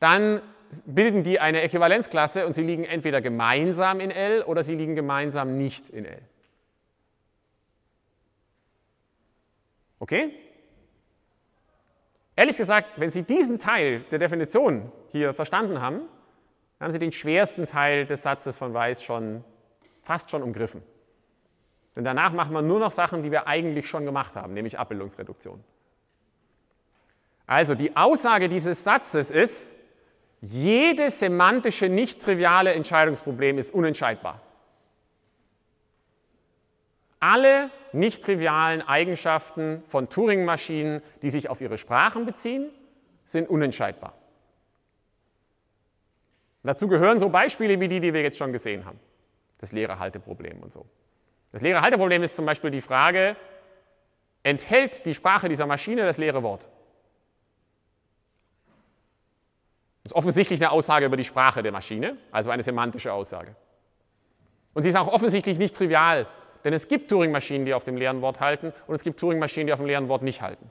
dann bilden die eine Äquivalenzklasse und sie liegen entweder gemeinsam in L oder sie liegen gemeinsam nicht in L. Okay? Ehrlich gesagt, wenn Sie diesen Teil der Definition hier verstanden haben, dann haben Sie den schwersten Teil des Satzes von Rice schon fast schon umgriffen. Denn danach macht man nur noch Sachen, die wir eigentlich schon gemacht haben, nämlich Abbildungsreduktion. Also die Aussage dieses Satzes ist, jedes semantische, nicht triviale Entscheidungsproblem ist unentscheidbar. Alle nicht trivialen Eigenschaften von Turing-Maschinen, die sich auf ihre Sprachen beziehen, sind unentscheidbar. Dazu gehören so Beispiele wie die, die wir jetzt schon gesehen haben. Das leere Halteproblem und so. Das leere Halteproblem ist zum Beispiel die Frage, enthält die Sprache dieser Maschine das leere Wort? Das ist offensichtlich eine Aussage über die Sprache der Maschine, also eine semantische Aussage. Und sie ist auch offensichtlich nicht trivial, denn es gibt Turing-Maschinen, die auf dem leeren Wort halten und es gibt Turing-Maschinen, die auf dem leeren Wort nicht halten.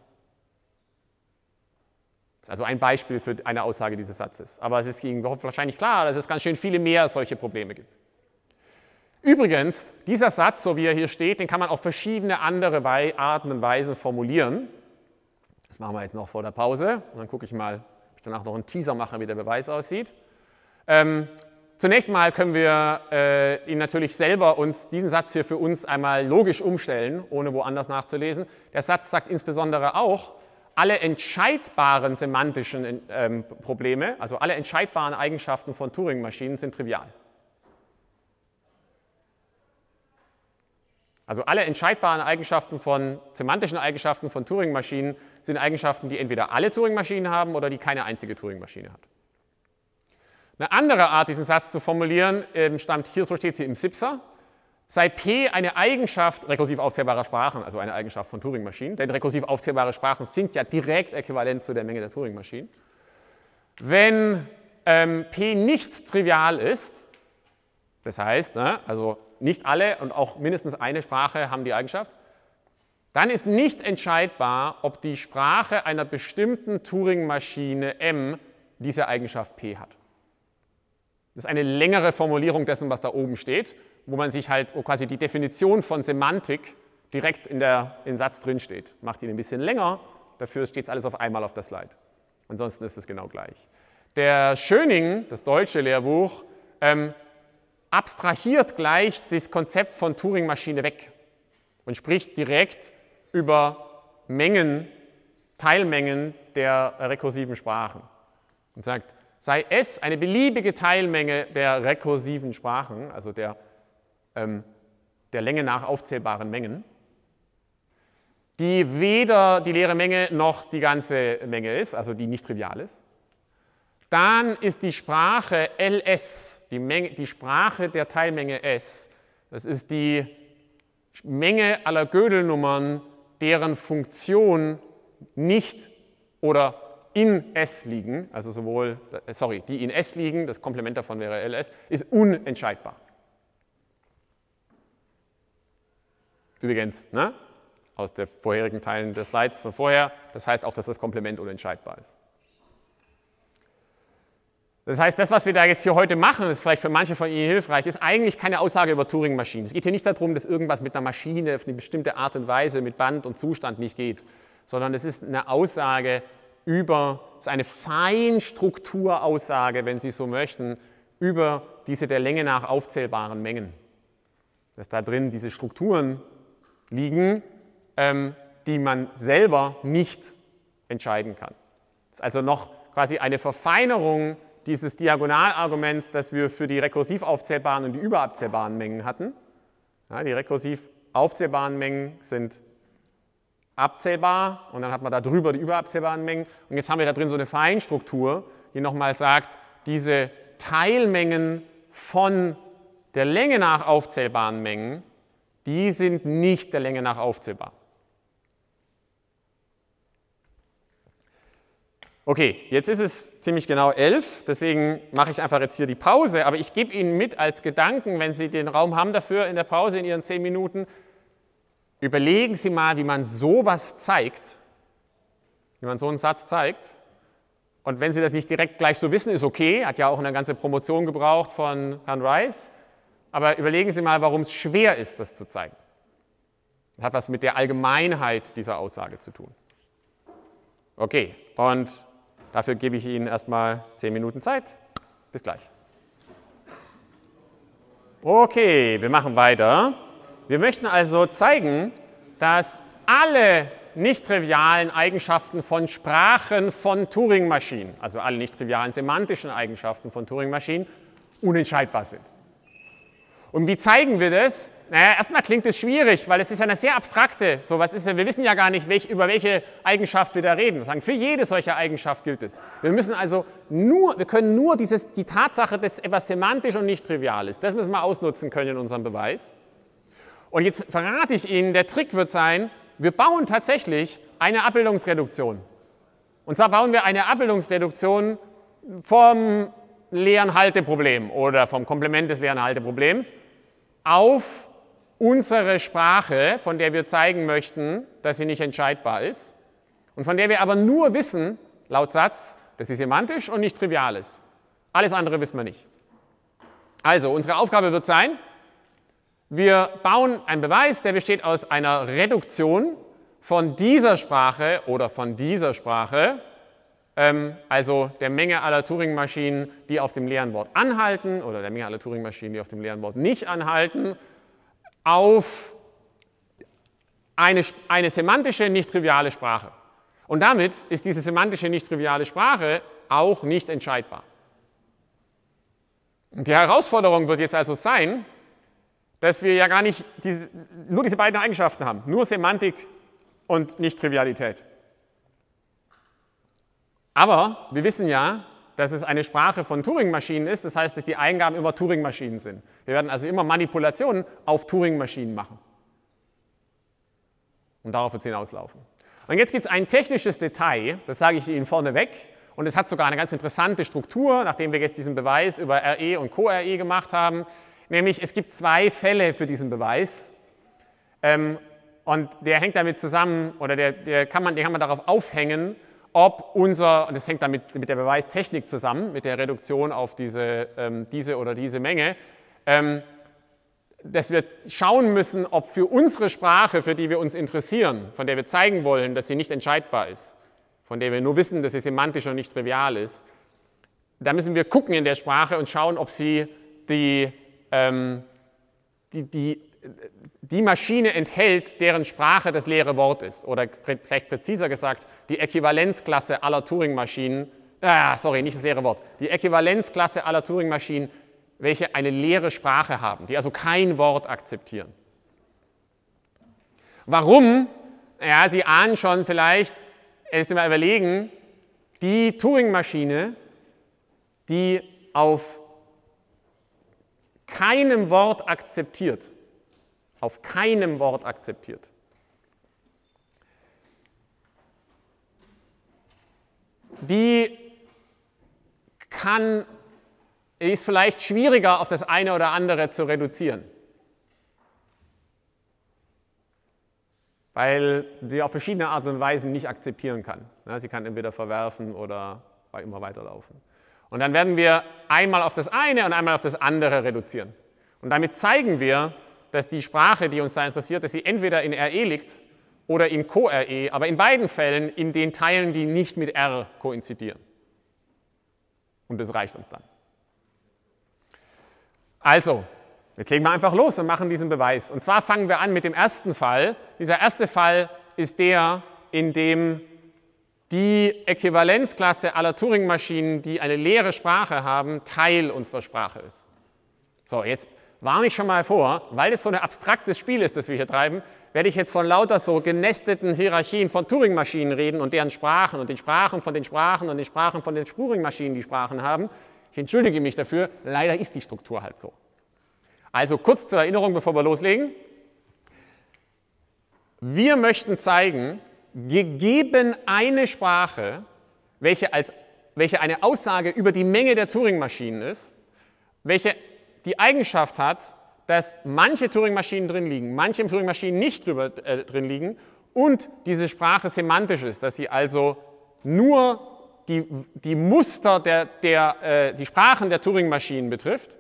Das ist also ein Beispiel für eine Aussage dieses Satzes. Aber es ist Ihnen wahrscheinlich klar, dass es ganz schön viele mehr solche Probleme gibt. Übrigens, dieser Satz, so wie er hier steht, den kann man auf verschiedene andere Arten und Weisen formulieren. Das machen wir jetzt noch vor der Pause und dann gucke ich mal, ob ich danach noch einen Teaser mache, wie der Beweis aussieht. Ähm, zunächst mal können wir äh, ihn natürlich selber uns, diesen Satz hier für uns einmal logisch umstellen, ohne woanders nachzulesen. Der Satz sagt insbesondere auch, alle entscheidbaren semantischen ähm, Probleme, also alle entscheidbaren Eigenschaften von Turing-Maschinen sind trivial. Also alle entscheidbaren Eigenschaften von, semantischen Eigenschaften von Turing-Maschinen sind Eigenschaften, die entweder alle Turing-Maschinen haben oder die keine einzige Turing-Maschine hat. Eine andere Art, diesen Satz zu formulieren, stammt hier, so steht sie im Sipser. Sei P eine Eigenschaft rekursiv aufzählbarer Sprachen, also eine Eigenschaft von Turing-Maschinen, denn rekursiv aufzählbare Sprachen sind ja direkt äquivalent zu der Menge der Turing-Maschinen. Wenn ähm, P nicht trivial ist, das heißt, ne, also nicht alle und auch mindestens eine Sprache haben die Eigenschaft, dann ist nicht entscheidbar, ob die Sprache einer bestimmten Turing-Maschine M diese Eigenschaft P hat. Das ist eine längere Formulierung dessen, was da oben steht, wo man sich halt wo quasi die Definition von Semantik direkt in der, im Satz drin steht. Macht ihn ein bisschen länger, dafür steht es alles auf einmal auf der Slide. Ansonsten ist es genau gleich. Der Schöning, das deutsche Lehrbuch, ähm, abstrahiert gleich das Konzept von Turing-Maschine weg und spricht direkt über Mengen, Teilmengen der rekursiven Sprachen und sagt, sei S eine beliebige Teilmenge der rekursiven Sprachen, also der, ähm, der Länge nach aufzählbaren Mengen, die weder die leere Menge noch die ganze Menge ist, also die nicht trivial ist, dann ist die Sprache L S, die, Menge, die Sprache der Teilmenge S, das ist die Menge aller Gödelnummern, deren Funktion nicht oder in S liegen, also sowohl, sorry, die in S liegen, das Komplement davon wäre L S, ist unentscheidbar. Übrigens, ne? Aus den vorherigen Teilen der Slides von vorher, das heißt auch, dass das Komplement unentscheidbar ist. Das heißt, das, was wir da jetzt hier heute machen, ist vielleicht für manche von Ihnen hilfreich, ist eigentlich keine Aussage über Turing-Maschinen. Es geht hier nicht darum, dass irgendwas mit einer Maschine auf eine bestimmte Art und Weise mit Band und Zustand nicht geht, sondern es ist eine Aussage über, es ist eine Feinstrukturaussage, wenn Sie so möchten, über diese der Länge nach aufzählbaren Mengen. Dass da drin diese Strukturen liegen, ähm, die man selber nicht entscheiden kann. Das ist also noch quasi eine Verfeinerung dieses Diagonalarguments, das wir für die rekursiv aufzählbaren und die überabzählbaren Mengen hatten. Ja, die rekursiv aufzählbaren Mengen sind abzählbar und dann hat man da drüber die überabzählbaren Mengen. Und jetzt haben wir da drin so eine Feinstruktur, die nochmal sagt, diese Teilmengen von der Länge nach aufzählbaren Mengen, die sind nicht der Länge nach aufzählbar. Okay, jetzt ist es ziemlich genau elf, deswegen mache ich einfach jetzt hier die Pause, aber ich gebe Ihnen mit als Gedanken, wenn Sie den Raum haben dafür in der Pause in Ihren zehn Minuten, überlegen Sie mal, wie man sowas zeigt, wie man so einen Satz zeigt. Und wenn Sie das nicht direkt gleich so wissen, ist okay, hat ja auch eine ganze Promotion gebraucht von Herrn Rice, aber überlegen Sie mal, warum es schwer ist, das zu zeigen. Das hat was mit der Allgemeinheit dieser Aussage zu tun. Okay, und dafür gebe ich Ihnen erstmal zehn Minuten Zeit. Bis gleich. Okay, wir machen weiter. Wir möchten also zeigen, dass alle nicht trivialen Eigenschaften von Sprachen von Turing-Maschinen, also alle nicht trivialen semantischen Eigenschaften von Turing-Maschinen, unentscheidbar sind. Und wie zeigen wir das? Naja, erstmal klingt es schwierig, weil es ist ja eine sehr abstrakte, so was ist ja, wir wissen ja gar nicht, welch, über welche Eigenschaft wir da reden. Wir sagen, für jede solche Eigenschaft gilt es. Wir müssen also nur, wir können nur dieses, die Tatsache, dass etwas semantisch und nicht trivial ist, das müssen wir ausnutzen können in unserem Beweis. Und jetzt verrate ich Ihnen, der Trick wird sein, wir bauen tatsächlich eine Abbildungsreduktion. Und zwar bauen wir eine Abbildungsreduktion vom leeren Halteproblem oder vom Komplement des leeren Halteproblems auf unsere Sprache, von der wir zeigen möchten, dass sie nicht entscheidbar ist und von der wir aber nur wissen, laut Satz, dass sie semantisch und nicht trivial ist. Alles andere wissen wir nicht. Also, unsere Aufgabe wird sein, wir bauen einen Beweis, der besteht aus einer Reduktion von dieser Sprache oder von dieser Sprache, ähm, also der Menge aller Turing-Maschinen, die auf dem leeren Wort anhalten oder der Menge aller Turing-Maschinen, die auf dem leeren Wort nicht anhalten, auf eine, eine semantische, nicht triviale Sprache. Und damit ist diese semantische, nicht triviale Sprache auch nicht entscheidbar. Und die Herausforderung wird jetzt also sein, dass wir ja gar nicht diese, nur diese beiden Eigenschaften haben, nur Semantik und Nicht-Trivialität. Aber wir wissen ja, dass es eine Sprache von Turing-Maschinen ist, das heißt, dass die Eingaben immer Turing-Maschinen sind. Wir werden also immer Manipulationen auf Turing-Maschinen machen. Und darauf wird es hinauslaufen. Und jetzt gibt es ein technisches Detail, das sage ich Ihnen vorneweg, und es hat sogar eine ganz interessante Struktur, nachdem wir jetzt diesen Beweis über R E und Co-R E gemacht haben, nämlich es gibt zwei Fälle für diesen Beweis, ähm, und der hängt damit zusammen, oder der, der kann man, den kann man darauf aufhängen, ob unser, und das hängt damit mit der Beweistechnik zusammen, mit der Reduktion auf diese, ähm, diese oder diese Menge, ähm, dass wir schauen müssen, ob für unsere Sprache, für die wir uns interessieren, von der wir zeigen wollen, dass sie nicht entscheidbar ist, von der wir nur wissen, dass sie semantisch und nicht trivial ist, da müssen wir gucken in der Sprache und schauen, ob sie die, ähm, die, die, die Maschine enthält, deren Sprache das leere Wort ist. Oder vielleicht präziser gesagt, die Äquivalenzklasse aller Turing-Maschinen, ah, sorry, nicht das leere Wort, die Äquivalenzklasse aller Turing-Maschinen, welche eine leere Sprache haben, die also kein Wort akzeptieren. Warum? Ja, Sie ahnen schon vielleicht, jetzt mal überlegen, die Turing-Maschine, die auf keinem Wort akzeptiert, auf keinem Wort akzeptiert, die kann ist vielleicht schwieriger, auf das eine oder andere zu reduzieren. Weil sie auf verschiedene Arten und Weisen nicht akzeptieren kann. Sie kann entweder verwerfen oder immer weiterlaufen. Und dann werden wir einmal auf das eine und einmal auf das andere reduzieren. Und damit zeigen wir, dass die Sprache, die uns da interessiert, dass sie entweder in R E liegt oder in Co-R E, aber in beiden Fällen in den Teilen, die nicht mit R koinzidieren. Und das reicht uns dann. Also, jetzt legen wir einfach los und machen diesen Beweis. Und zwar fangen wir an mit dem ersten Fall. Dieser erste Fall ist der, in dem die Äquivalenzklasse aller Turing-Maschinen, die eine leere Sprache haben, Teil unserer Sprache ist. So, jetzt warne ich schon mal vor, weil es so ein abstraktes Spiel ist, das wir hier treiben, werde ich jetzt von lauter so genesteten Hierarchien von Turing-Maschinen reden und deren Sprachen und den Sprachen von den Sprachen und den Sprachen von den Turing-Maschinen, die Sprachen haben. Ich entschuldige mich dafür, leider ist die Struktur halt so. Also kurz zur Erinnerung, bevor wir loslegen. Wir möchten zeigen, gegeben eine Sprache, welche, als, welche eine Aussage über die Menge der Turing-Maschinen ist, welche die Eigenschaft hat, dass manche Turing-Maschinen drin liegen, manche Turing-Maschinen nicht drüber, äh, drin liegen und diese Sprache semantisch ist, dass sie also nur Die, die Muster, der, der, äh, die Sprachen der Turing-Maschinen betrifft,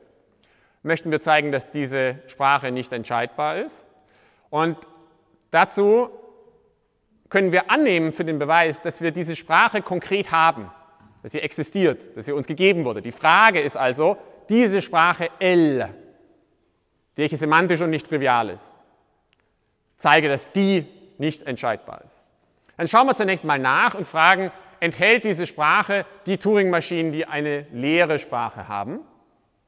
möchten wir zeigen, dass diese Sprache nicht entscheidbar ist. Und dazu können wir annehmen für den Beweis, dass wir diese Sprache konkret haben, dass sie existiert, dass sie uns gegeben wurde. Die Frage ist also, diese Sprache L, welche semantisch und nicht trivial ist, zeige, dass die nicht entscheidbar ist. Dann schauen wir zunächst mal nach und fragen, enthält diese Sprache die Turing-Maschinen, die eine leere Sprache haben.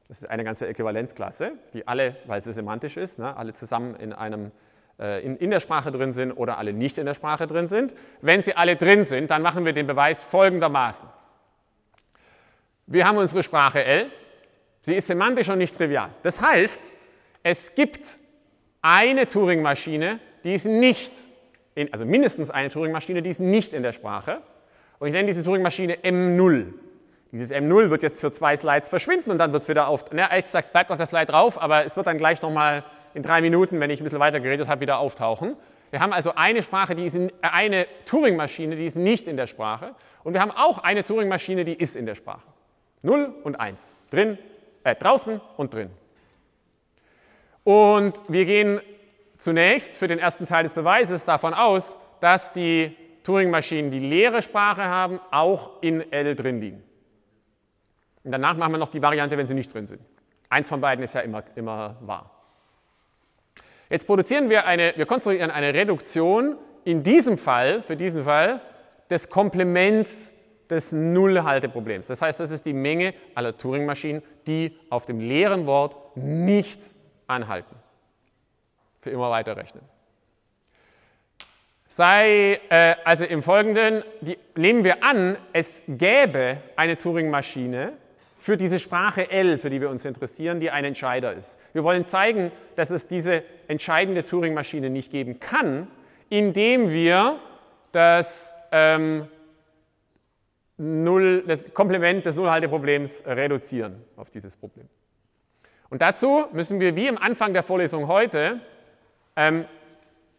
Das ist eine ganze Äquivalenzklasse, die alle, weil sie semantisch ist, ne, alle zusammen in, einem, äh, in, in der Sprache drin sind oder alle nicht in der Sprache drin sind. Wenn sie alle drin sind, dann machen wir den Beweis folgendermaßen. Wir haben unsere Sprache L, sie ist semantisch und nicht trivial. Das heißt, es gibt eine Turing-Maschine, die ist nicht, in, also mindestens eine Turing-Maschine, die ist nicht in der Sprache. Und ich nenne diese Turing-Maschine M null. Dieses M null wird jetzt für zwei Slides verschwinden und dann wird es wieder auf, na, ich sage, es bleibt auf das Slide drauf, aber es wird dann gleich nochmal in drei Minuten, wenn ich ein bisschen weiter geredet habe, wieder auftauchen. Wir haben also eine Sprache, die ist in, eine Turing-Maschine, die ist nicht in der Sprache und wir haben auch eine Turing-Maschine, die ist in der Sprache. null und eins. Drin, äh, draußen und drin. Und wir gehen zunächst für den ersten Teil des Beweises davon aus, dass die Turing-Maschinen, die leere Sprache haben, auch in L drin liegen. Und danach machen wir noch die Variante, wenn sie nicht drin sind. Eins von beiden ist ja immer, immer wahr. Jetzt produzieren wir eine, wir konstruieren eine Reduktion in diesem Fall, für diesen Fall, des Komplements des Nullhalteproblems. Das heißt, das ist die Menge aller Turing-Maschinen, die auf dem leeren Wort nicht anhalten. Für immer weiter rechnen. sei, äh, also im Folgenden, die, nehmen wir an, es gäbe eine Turing-Maschine für diese Sprache L, für die wir uns interessieren, die ein Entscheider ist. Wir wollen zeigen, dass es diese entscheidende Turing-Maschine nicht geben kann, indem wir das, ähm, Null, das Komplement des Nullhalteproblems reduzieren auf dieses Problem. Und dazu müssen wir, wie im Anfang der Vorlesung heute, ähm,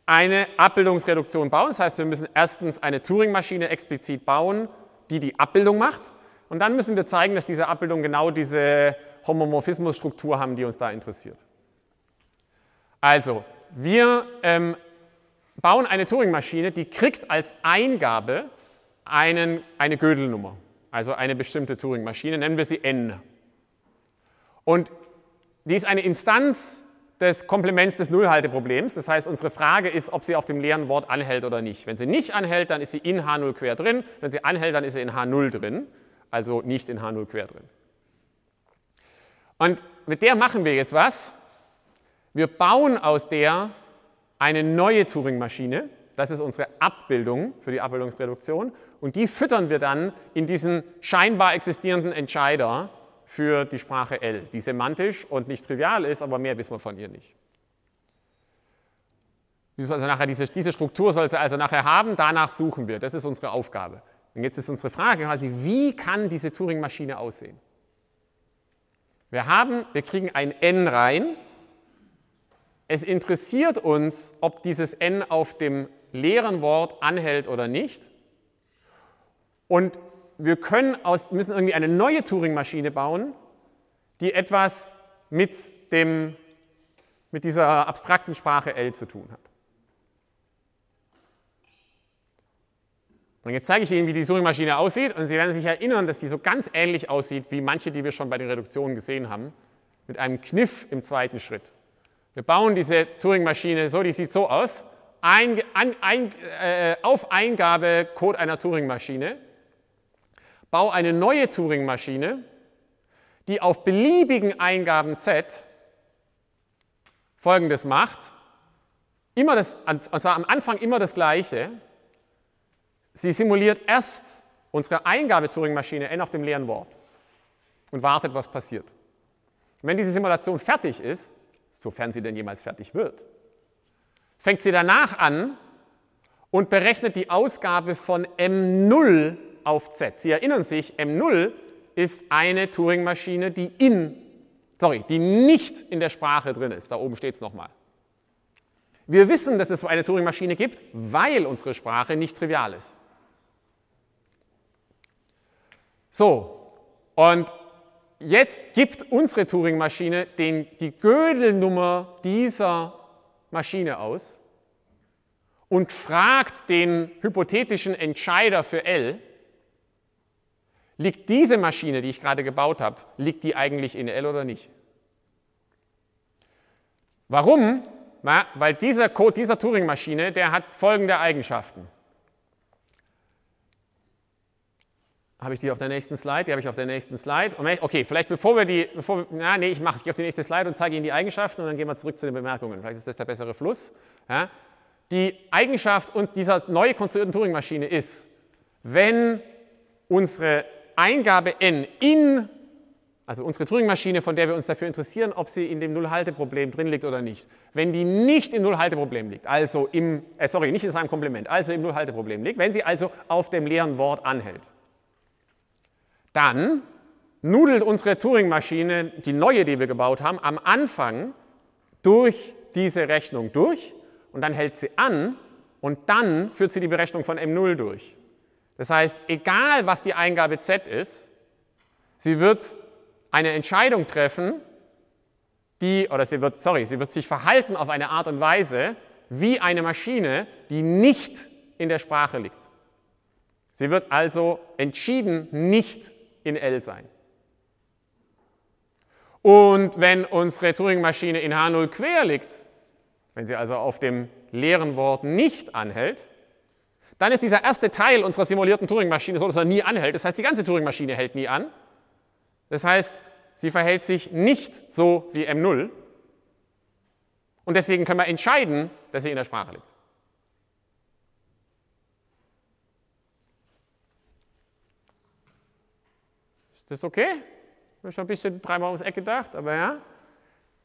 eine Abbildungsreduktion bauen. Das heißt, wir müssen erstens eine Turing-Maschine explizit bauen, die die Abbildung macht. Und dann müssen wir zeigen, dass diese Abbildung genau diese Homomorphismusstruktur haben, die uns da interessiert. Also, wir ähm, bauen eine Turing-Maschine, die kriegt als Eingabe einen, eine Gödelnummer, also eine bestimmte Turing-Maschine, nennen wir sie N. Und die ist eine Instanz des Komplements des Nullhalteproblems. Das heißt, unsere Frage ist, ob sie auf dem leeren Wort anhält oder nicht. Wenn sie nicht anhält, dann ist sie in H null quer drin. Wenn sie anhält, dann ist sie in H null drin, also nicht in H null quer drin. Und mit der machen wir jetzt was? Wir bauen aus der eine neue Turing-Maschine. Das ist unsere Abbildung für die Abbildungsreduktion. Und die füttern wir dann in diesen scheinbar existierenden Entscheider für die Sprache L, die semantisch und nicht trivial ist, aber mehr wissen wir von ihr nicht. Also nachher diese, diese Struktur soll sie also nachher haben, danach suchen wir. Das ist unsere Aufgabe. Und jetzt ist unsere Frage quasi, wie kann diese Turing-Maschine aussehen? Wir haben, wir kriegen ein N rein. Es interessiert uns, ob dieses N auf dem leeren Wort anhält oder nicht. Und wir können aus, müssen irgendwie eine neue Turing-Maschine bauen, die etwas mit, dem, mit dieser abstrakten Sprache L zu tun hat. Und jetzt zeige ich Ihnen, wie die Turing-Maschine aussieht. Und Sie werden sich erinnern, dass die so ganz ähnlich aussieht wie manche, die wir schon bei den Reduktionen gesehen haben, mit einem Kniff im zweiten Schritt. Wir bauen diese Turing-Maschine so, die sieht so aus, ein, an, ein, äh, auf Eingabe Code einer Turing-Maschine, baue eine neue Turing-Maschine, die auf beliebigen Eingaben Z Folgendes macht, immer das, und zwar am Anfang immer das Gleiche, sie simuliert erst unsere Eingabe-Turing-Maschine N auf dem leeren Wort und wartet, was passiert. Und wenn diese Simulation fertig ist, sofern sie denn jemals fertig wird, fängt sie danach an und berechnet die Ausgabe von M null auf Z. Sie erinnern sich, M null ist eine Turing-Maschine, die in, sorry, die nicht in der Sprache drin ist. Da oben steht es nochmal. Wir wissen, dass es so eine Turing-Maschine gibt, weil unsere Sprache nicht trivial ist. So, und jetzt gibt unsere Turing-Maschine die Gödelnummer dieser Maschine aus und fragt den hypothetischen Entscheider für L, liegt diese Maschine, die ich gerade gebaut habe, liegt die eigentlich in L oder nicht? Warum? Na, weil dieser Code dieser Turing-Maschine, der hat folgende Eigenschaften. Habe ich die auf der nächsten Slide? Die habe ich auf der nächsten Slide. Okay, vielleicht bevor wir die, bevor wir, na, nee, ich mache es. Ich gehe auf die nächste Slide und zeige Ihnen die Eigenschaften und dann gehen wir zurück zu den Bemerkungen. Vielleicht ist das der bessere Fluss. Ja? Die Eigenschaft dieser neu konstruierten Turing-Maschine ist, wenn unsere Eingabe N in, also unsere Turing-Maschine, von der wir uns dafür interessieren, ob sie in dem Nullhalteproblem drin liegt oder nicht, wenn die nicht im Nullhalteproblem liegt, also im, äh, sorry, nicht in seinem Komplement, also im Nullhalteproblem liegt, wenn sie also auf dem leeren Wort anhält, dann nudelt unsere Turing-Maschine, die neue, die wir gebaut haben, am Anfang durch diese Rechnung durch und dann hält sie an und dann führt sie die Berechnung von M null durch. Das heißt, egal was die Eingabe Z ist, sie wird eine Entscheidung treffen, die, oder sie wird, sorry, sie wird sich verhalten auf eine Art und Weise wie eine Maschine, die nicht in der Sprache liegt. Sie wird also entschieden nicht in L sein. Und wenn unsere Turing-Maschine in H null quer liegt, wenn sie also auf dem leeren Wort nicht anhält, dann ist dieser erste Teil unserer simulierten Turing-Maschine so, dass er nie anhält. Das heißt, die ganze Turing-Maschine hält nie an. Das heißt, sie verhält sich nicht so wie M null. Und deswegen können wir entscheiden, dass sie in der Sprache liegt. Ist das okay? Ich habe schon ein bisschen dreimal ums Eck gedacht, aber ja.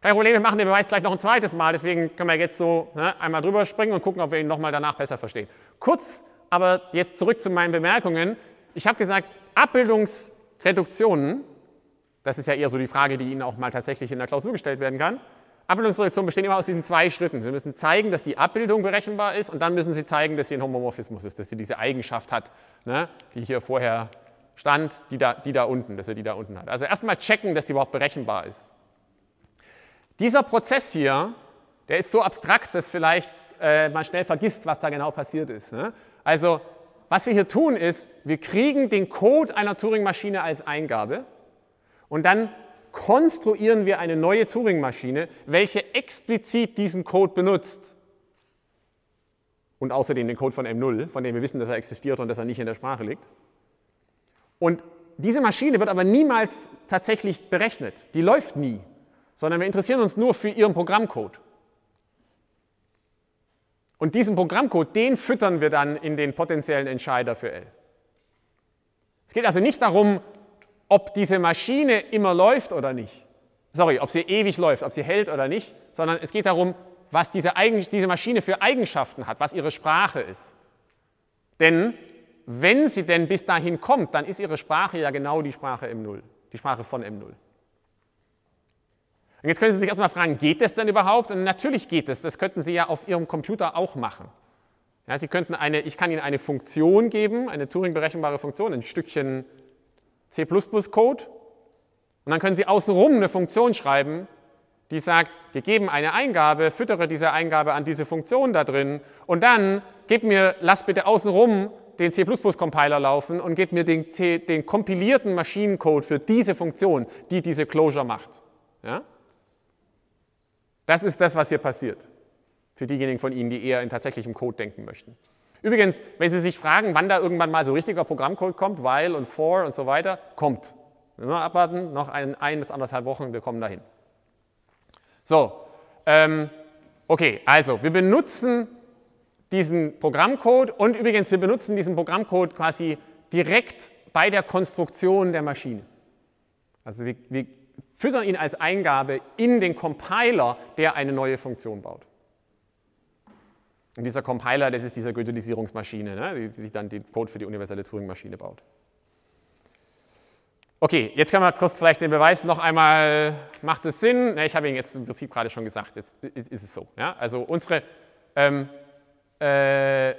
Kein Problem, wir machen den Beweis gleich noch ein zweites Mal, deswegen können wir jetzt so ne, einmal drüber springen und gucken, ob wir ihn nochmal danach besser verstehen. Kurz, aber jetzt zurück zu meinen Bemerkungen. Ich habe gesagt, Abbildungsreduktionen, das ist ja eher so die Frage, die Ihnen auch mal tatsächlich in der Klausur gestellt werden kann. Abbildungsreduktionen bestehen immer aus diesen zwei Schritten. Sie müssen zeigen, dass die Abbildung berechenbar ist und dann müssen Sie zeigen, dass sie ein Homomorphismus ist, dass sie diese Eigenschaft hat, ne, die hier vorher stand, die da, die da unten, dass er die da unten hat. Also erstmal checken, dass die überhaupt berechenbar ist. Dieser Prozess hier, der ist so abstrakt, dass vielleicht äh, man schnell vergisst, was da genau passiert ist. Ne? Also, was wir hier tun ist, wir kriegen den Code einer Turing-Maschine als Eingabe und dann konstruieren wir eine neue Turing-Maschine, welche explizit diesen Code benutzt. Und außerdem den Code von M null, von dem wir wissen, dass er existiert und dass er nicht in der Sprache liegt. Und diese Maschine wird aber niemals tatsächlich berechnet. Die läuft nie. Sondern wir interessieren uns nur für ihren Programmcode. Und diesen Programmcode, den füttern wir dann in den potenziellen Entscheider für L. Es geht also nicht darum, ob diese Maschine immer läuft oder nicht. Sorry, ob sie ewig läuft, ob sie hält oder nicht, sondern es geht darum, was diese, Eigen- diese Maschine für Eigenschaften hat, was ihre Sprache ist. Denn wenn sie denn bis dahin kommt, dann ist ihre Sprache ja genau die Sprache M null, die Sprache von M null. Und jetzt können Sie sich erstmal fragen, geht das denn überhaupt? Und natürlich geht es. Das könnten Sie ja auf Ihrem Computer auch machen. Ja, Sie könnten eine, ich kann Ihnen eine Funktion geben, eine Turing-berechenbare Funktion, ein Stückchen C plus plus Code. Und dann können Sie außenrum eine Funktion schreiben, die sagt, wir geben eine Eingabe, füttere diese Eingabe an diese Funktion da drin und dann gib mir, lass bitte außenrum den C plus plus Compiler laufen und gib mir den, C, den kompilierten Maschinencode für diese Funktion, die diese Closure macht. Ja? Das ist das, was hier passiert, für diejenigen von Ihnen, die eher in tatsächlichem Code denken möchten. Übrigens, wenn Sie sich fragen, wann da irgendwann mal so richtiger Programmcode kommt, while und for und so weiter, kommt. Nur abwarten, noch ein, ein bis anderthalb Wochen, wir kommen dahin. So, ähm, okay, also wir benutzen diesen Programmcode und übrigens, wir benutzen diesen Programmcode quasi direkt bei der Konstruktion der Maschine. Also wir, wir füttern ihn als Eingabe in den Compiler, der eine neue Funktion baut. Und dieser Compiler, das ist diese Goethe-Lisierungsmaschine, ne, die, die dann den Code für die universelle Turing-Maschine baut. Okay, jetzt können wir kurz vielleicht den Beweis noch einmal, macht es Sinn? Ne, ich habe Ihnen jetzt im Prinzip gerade schon gesagt, jetzt ist, ist es so. Ja? Also unsere, ähm, äh,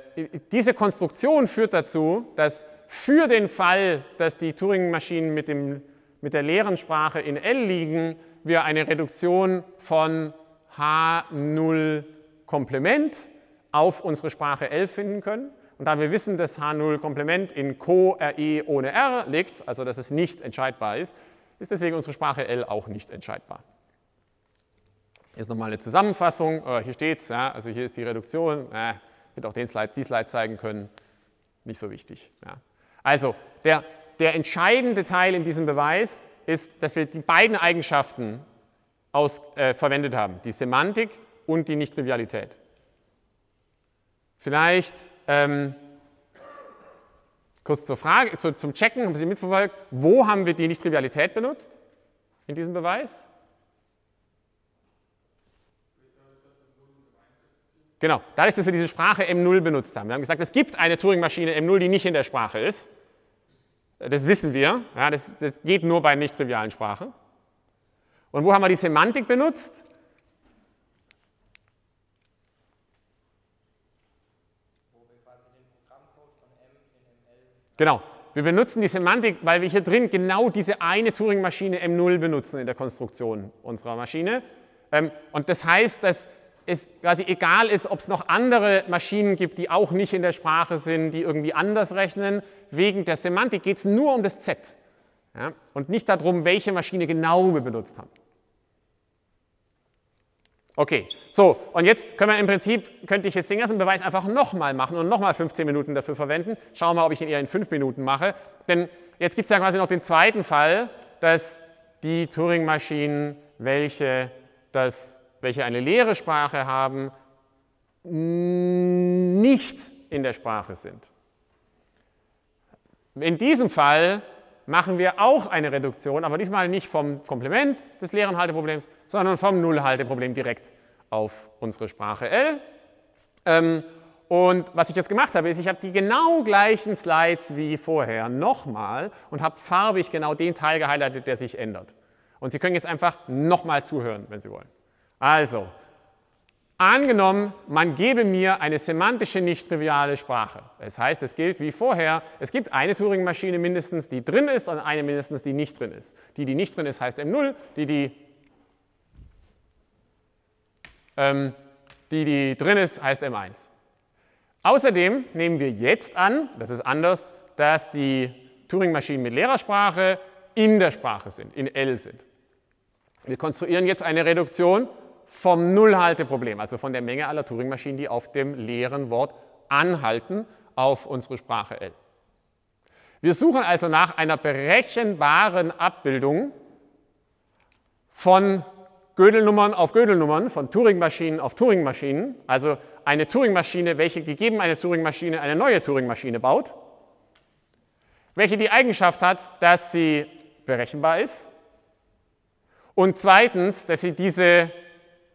diese Konstruktion führt dazu, dass für den Fall, dass die Turing-Maschinen mit dem mit der leeren Sprache in L liegen, wir eine Reduktion von H null Komplement auf unsere Sprache L finden können. Und da wir wissen, dass H null Komplement in Co R E ohne R liegt, also dass es nicht entscheidbar ist, ist deswegen unsere Sprache L auch nicht entscheidbar. Jetzt nochmal eine Zusammenfassung. Oh, hier steht es, ja, also hier ist die Reduktion. Ich ja, hätte auch den Slide, die Slide zeigen können. Nicht so wichtig. Ja. Also, der... Der entscheidende Teil in diesem Beweis ist, dass wir die beiden Eigenschaften aus, äh, verwendet haben, die Semantik und die Nichttrivialität. Vielleicht ähm, kurz zur Frage, zu, zum Checken, haben Sie mitverfolgt, wo haben wir die Nichttrivialität benutzt in diesem Beweis? Genau, dadurch, dass wir diese Sprache M null benutzt haben. Wir haben gesagt, es gibt eine Turing-Maschine M null, die nicht in der Sprache ist. Das wissen wir, ja, das, das geht nur bei nicht-trivialen Sprachen. Und wo haben wir die Semantik benutzt? Wo wir quasi den Programmcode von M in M L. Genau, wir benutzen die Semantik, weil wir hier drin genau diese eine Turing-Maschine M null benutzen in der Konstruktion unserer Maschine. Und das heißt, dass es quasi egal ist, ob es noch andere Maschinen gibt, die auch nicht in der Sprache sind, die irgendwie anders rechnen. Wegen der Semantik geht es nur um das Z, ja, und nicht darum, welche Maschine genau wir benutzt haben. Okay, so, und jetzt können wir im Prinzip, könnte ich jetzt den ganzen Beweis einfach nochmal machen und nochmal fünfzehn Minuten dafür verwenden. Schauen wir mal, ob ich ihn eher in fünf Minuten mache. Denn jetzt gibt es ja quasi noch den zweiten Fall, dass die Turing-Maschinen, welche das welche eine leere Sprache haben, nicht in der Sprache sind. In diesem Fall machen wir auch eine Reduktion, aber diesmal nicht vom Komplement des leeren Halteproblems, sondern vom Nullhalteproblem direkt auf unsere Sprache L. Ähm, und was ich jetzt gemacht habe, ist, ich habe die genau gleichen Slides wie vorher nochmal und habe farbig genau den Teil gehighlightet, der sich ändert. Und Sie können jetzt einfach nochmal zuhören, wenn Sie wollen. Also, angenommen, man gebe mir eine semantische, nicht triviale Sprache. Das heißt, es gilt wie vorher, es gibt eine Turing-Maschine mindestens, die drin ist und eine mindestens, die nicht drin ist. Die, die nicht drin ist, heißt M null, die, die, ähm, die, die drin ist, heißt M eins. Außerdem nehmen wir jetzt an, das ist anders, dass die Turing-Maschinen mit leerer Sprache in der Sprache sind, in L sind. Wir konstruieren jetzt eine Reduktion vom Nullhalteproblem, also von der Menge aller Turing-Maschinen, die auf dem leeren Wort anhalten, auf unsere Sprache L. Wir suchen also nach einer berechenbaren Abbildung von Gödelnummern auf Gödelnummern, von Turing-Maschinen auf Turing-Maschinen, also eine Turing-Maschine, welche gegeben eine Turing-Maschine eine neue Turing-Maschine baut, welche die Eigenschaft hat, dass sie berechenbar ist und zweitens, dass sie diese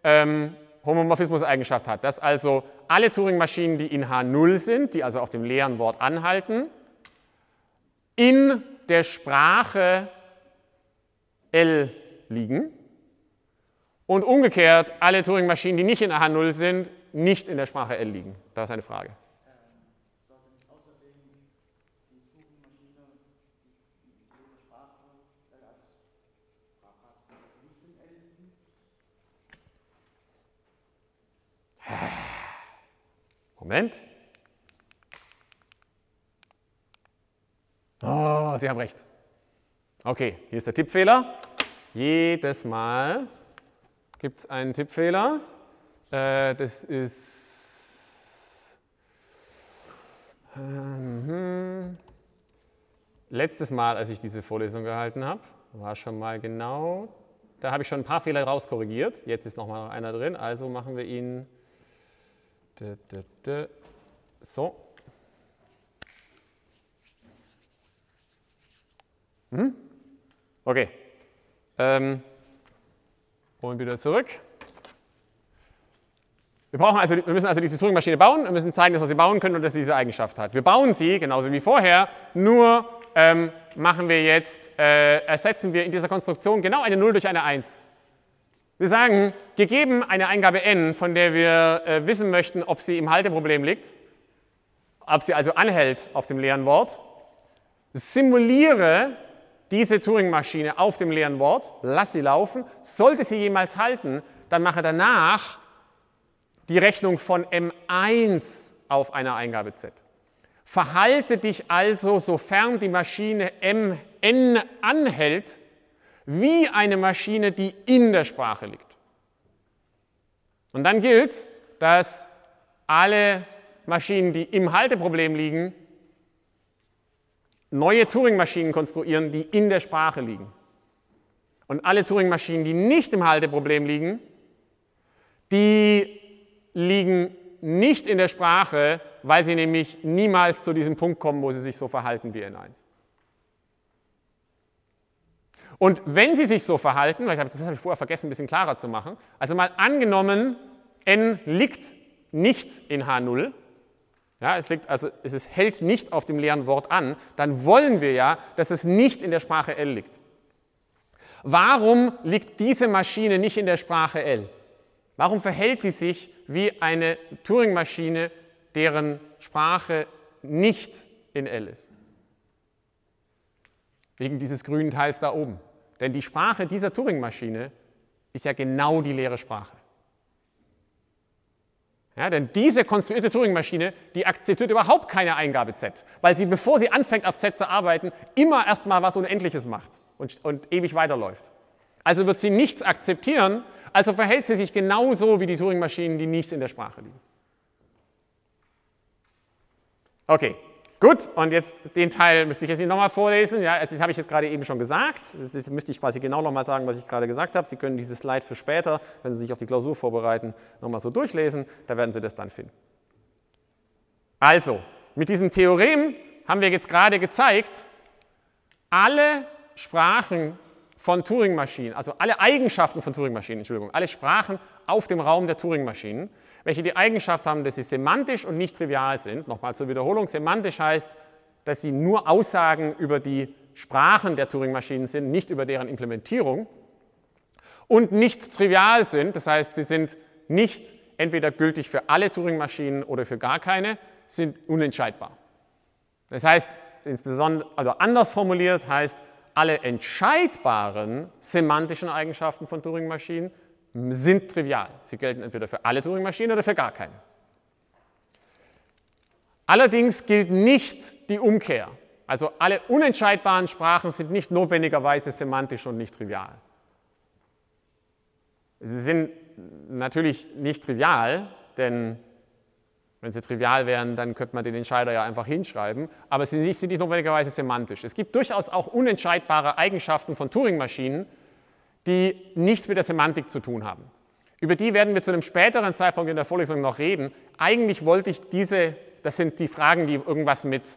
Ähm, Homomorphismus-Eigenschaft hat, dass also alle Turing-Maschinen, die in H null sind, die also auf dem leeren Wort anhalten, in der Sprache L liegen und umgekehrt alle Turing-Maschinen, die nicht in H null sind, nicht in der Sprache L liegen. Da ist eine Frage. Moment. Oh, Sie haben recht. Okay, hier ist der Tippfehler. Jedes Mal gibt es einen Tippfehler. Äh, das ist... Ähm, letztes Mal, als ich diese Vorlesung gehalten habe, war schon mal genau... Da habe ich schon ein paar Fehler rauskorrigiert. Jetzt ist noch mal einer drin, also machen wir ihn... So. Mhm. Okay. Ähm. Und wieder zurück. Wir, brauchen also, wir müssen also diese Turing-Maschine bauen. Wir müssen zeigen, dass wir sie bauen können und dass sie diese Eigenschaft hat. Wir bauen sie, genauso wie vorher, nur ähm, machen wir jetzt, äh, ersetzen wir in dieser Konstruktion genau eine null durch eine eins. Wir sagen, gegeben eine Eingabe n, von der wir äh, wissen möchten, ob sie im Halteproblem liegt, ob sie also anhält auf dem leeren Wort, simuliere diese Turing-Maschine auf dem leeren Wort, lass sie laufen, sollte sie jemals halten, dann mache danach die Rechnung von m eins auf einer Eingabe z. Verhalte dich also, sofern die Maschine mn anhält, wie eine Maschine, die in der Sprache liegt. Und dann gilt, dass alle Maschinen, die im Halteproblem liegen, neue Turing-Maschinen konstruieren, die in der Sprache liegen. Und alle Turing-Maschinen, die nicht im Halteproblem liegen, die liegen nicht in der Sprache, weil sie nämlich niemals zu diesem Punkt kommen, wo sie sich so verhalten wie n eins. Und wenn Sie sich so verhalten, weil das habe ich vorher vergessen, ein bisschen klarer zu machen, also mal angenommen, n liegt nicht in H null, ja, es, liegt, also es hält nicht auf dem leeren Wort an, dann wollen wir ja, dass es nicht in der Sprache L liegt. Warum liegt diese Maschine nicht in der Sprache L? Warum verhält sie sich wie eine Turing-Maschine, deren Sprache nicht in L ist? Wegen dieses grünen Teils da oben. Denn die Sprache dieser Turing-Maschine ist ja genau die leere Sprache. Ja, denn diese konstruierte Turing-Maschine, die akzeptiert überhaupt keine Eingabe Z, weil sie, bevor sie anfängt auf Z zu arbeiten, immer erstmal was Unendliches macht und, und ewig weiterläuft. Also wird sie nichts akzeptieren, also verhält sie sich genauso wie die Turing-Maschinen, die nicht in der Sprache liegen. Okay. Gut, und jetzt den Teil müsste ich jetzt nicht nochmal vorlesen, ja, also das habe ich jetzt gerade eben schon gesagt, das müsste ich quasi genau nochmal sagen, was ich gerade gesagt habe. Sie können dieses Slide für später, wenn Sie sich auf die Klausur vorbereiten, nochmal so durchlesen, da werden Sie das dann finden. Also, mit diesem Theorem haben wir jetzt gerade gezeigt, alle Sprachen von Turing-Maschinen, also alle Eigenschaften von Turing-Maschinen, Entschuldigung, alle Sprachen auf dem Raum der Turing-Maschinen, welche die Eigenschaft haben, dass sie semantisch und nicht trivial sind. Nochmal zur Wiederholung, semantisch heißt, dass sie nur Aussagen über die Sprachen der Turing-Maschinen sind, nicht über deren Implementierung und nicht trivial sind, das heißt, sie sind nicht entweder gültig für alle Turing-Maschinen oder für gar keine, sind unentscheidbar. Das heißt, insbesondere, also anders formuliert heißt, alle entscheidbaren semantischen Eigenschaften von Turing-Maschinen sind trivial. Sie gelten entweder für alle Turing-Maschinen oder für gar keine. Allerdings gilt nicht die Umkehr. Also alle unentscheidbaren Sprachen sind nicht notwendigerweise semantisch und nicht trivial. Sie sind natürlich nicht trivial, denn wenn sie trivial wären, dann könnte man den Entscheider ja einfach hinschreiben, aber sie sind nicht notwendigerweise semantisch. Es gibt durchaus auch unentscheidbare Eigenschaften von Turing-Maschinen, die nichts mit der Semantik zu tun haben. Über die werden wir zu einem späteren Zeitpunkt in der Vorlesung noch reden. Eigentlich wollte ich diese, das sind die Fragen, die irgendwas mit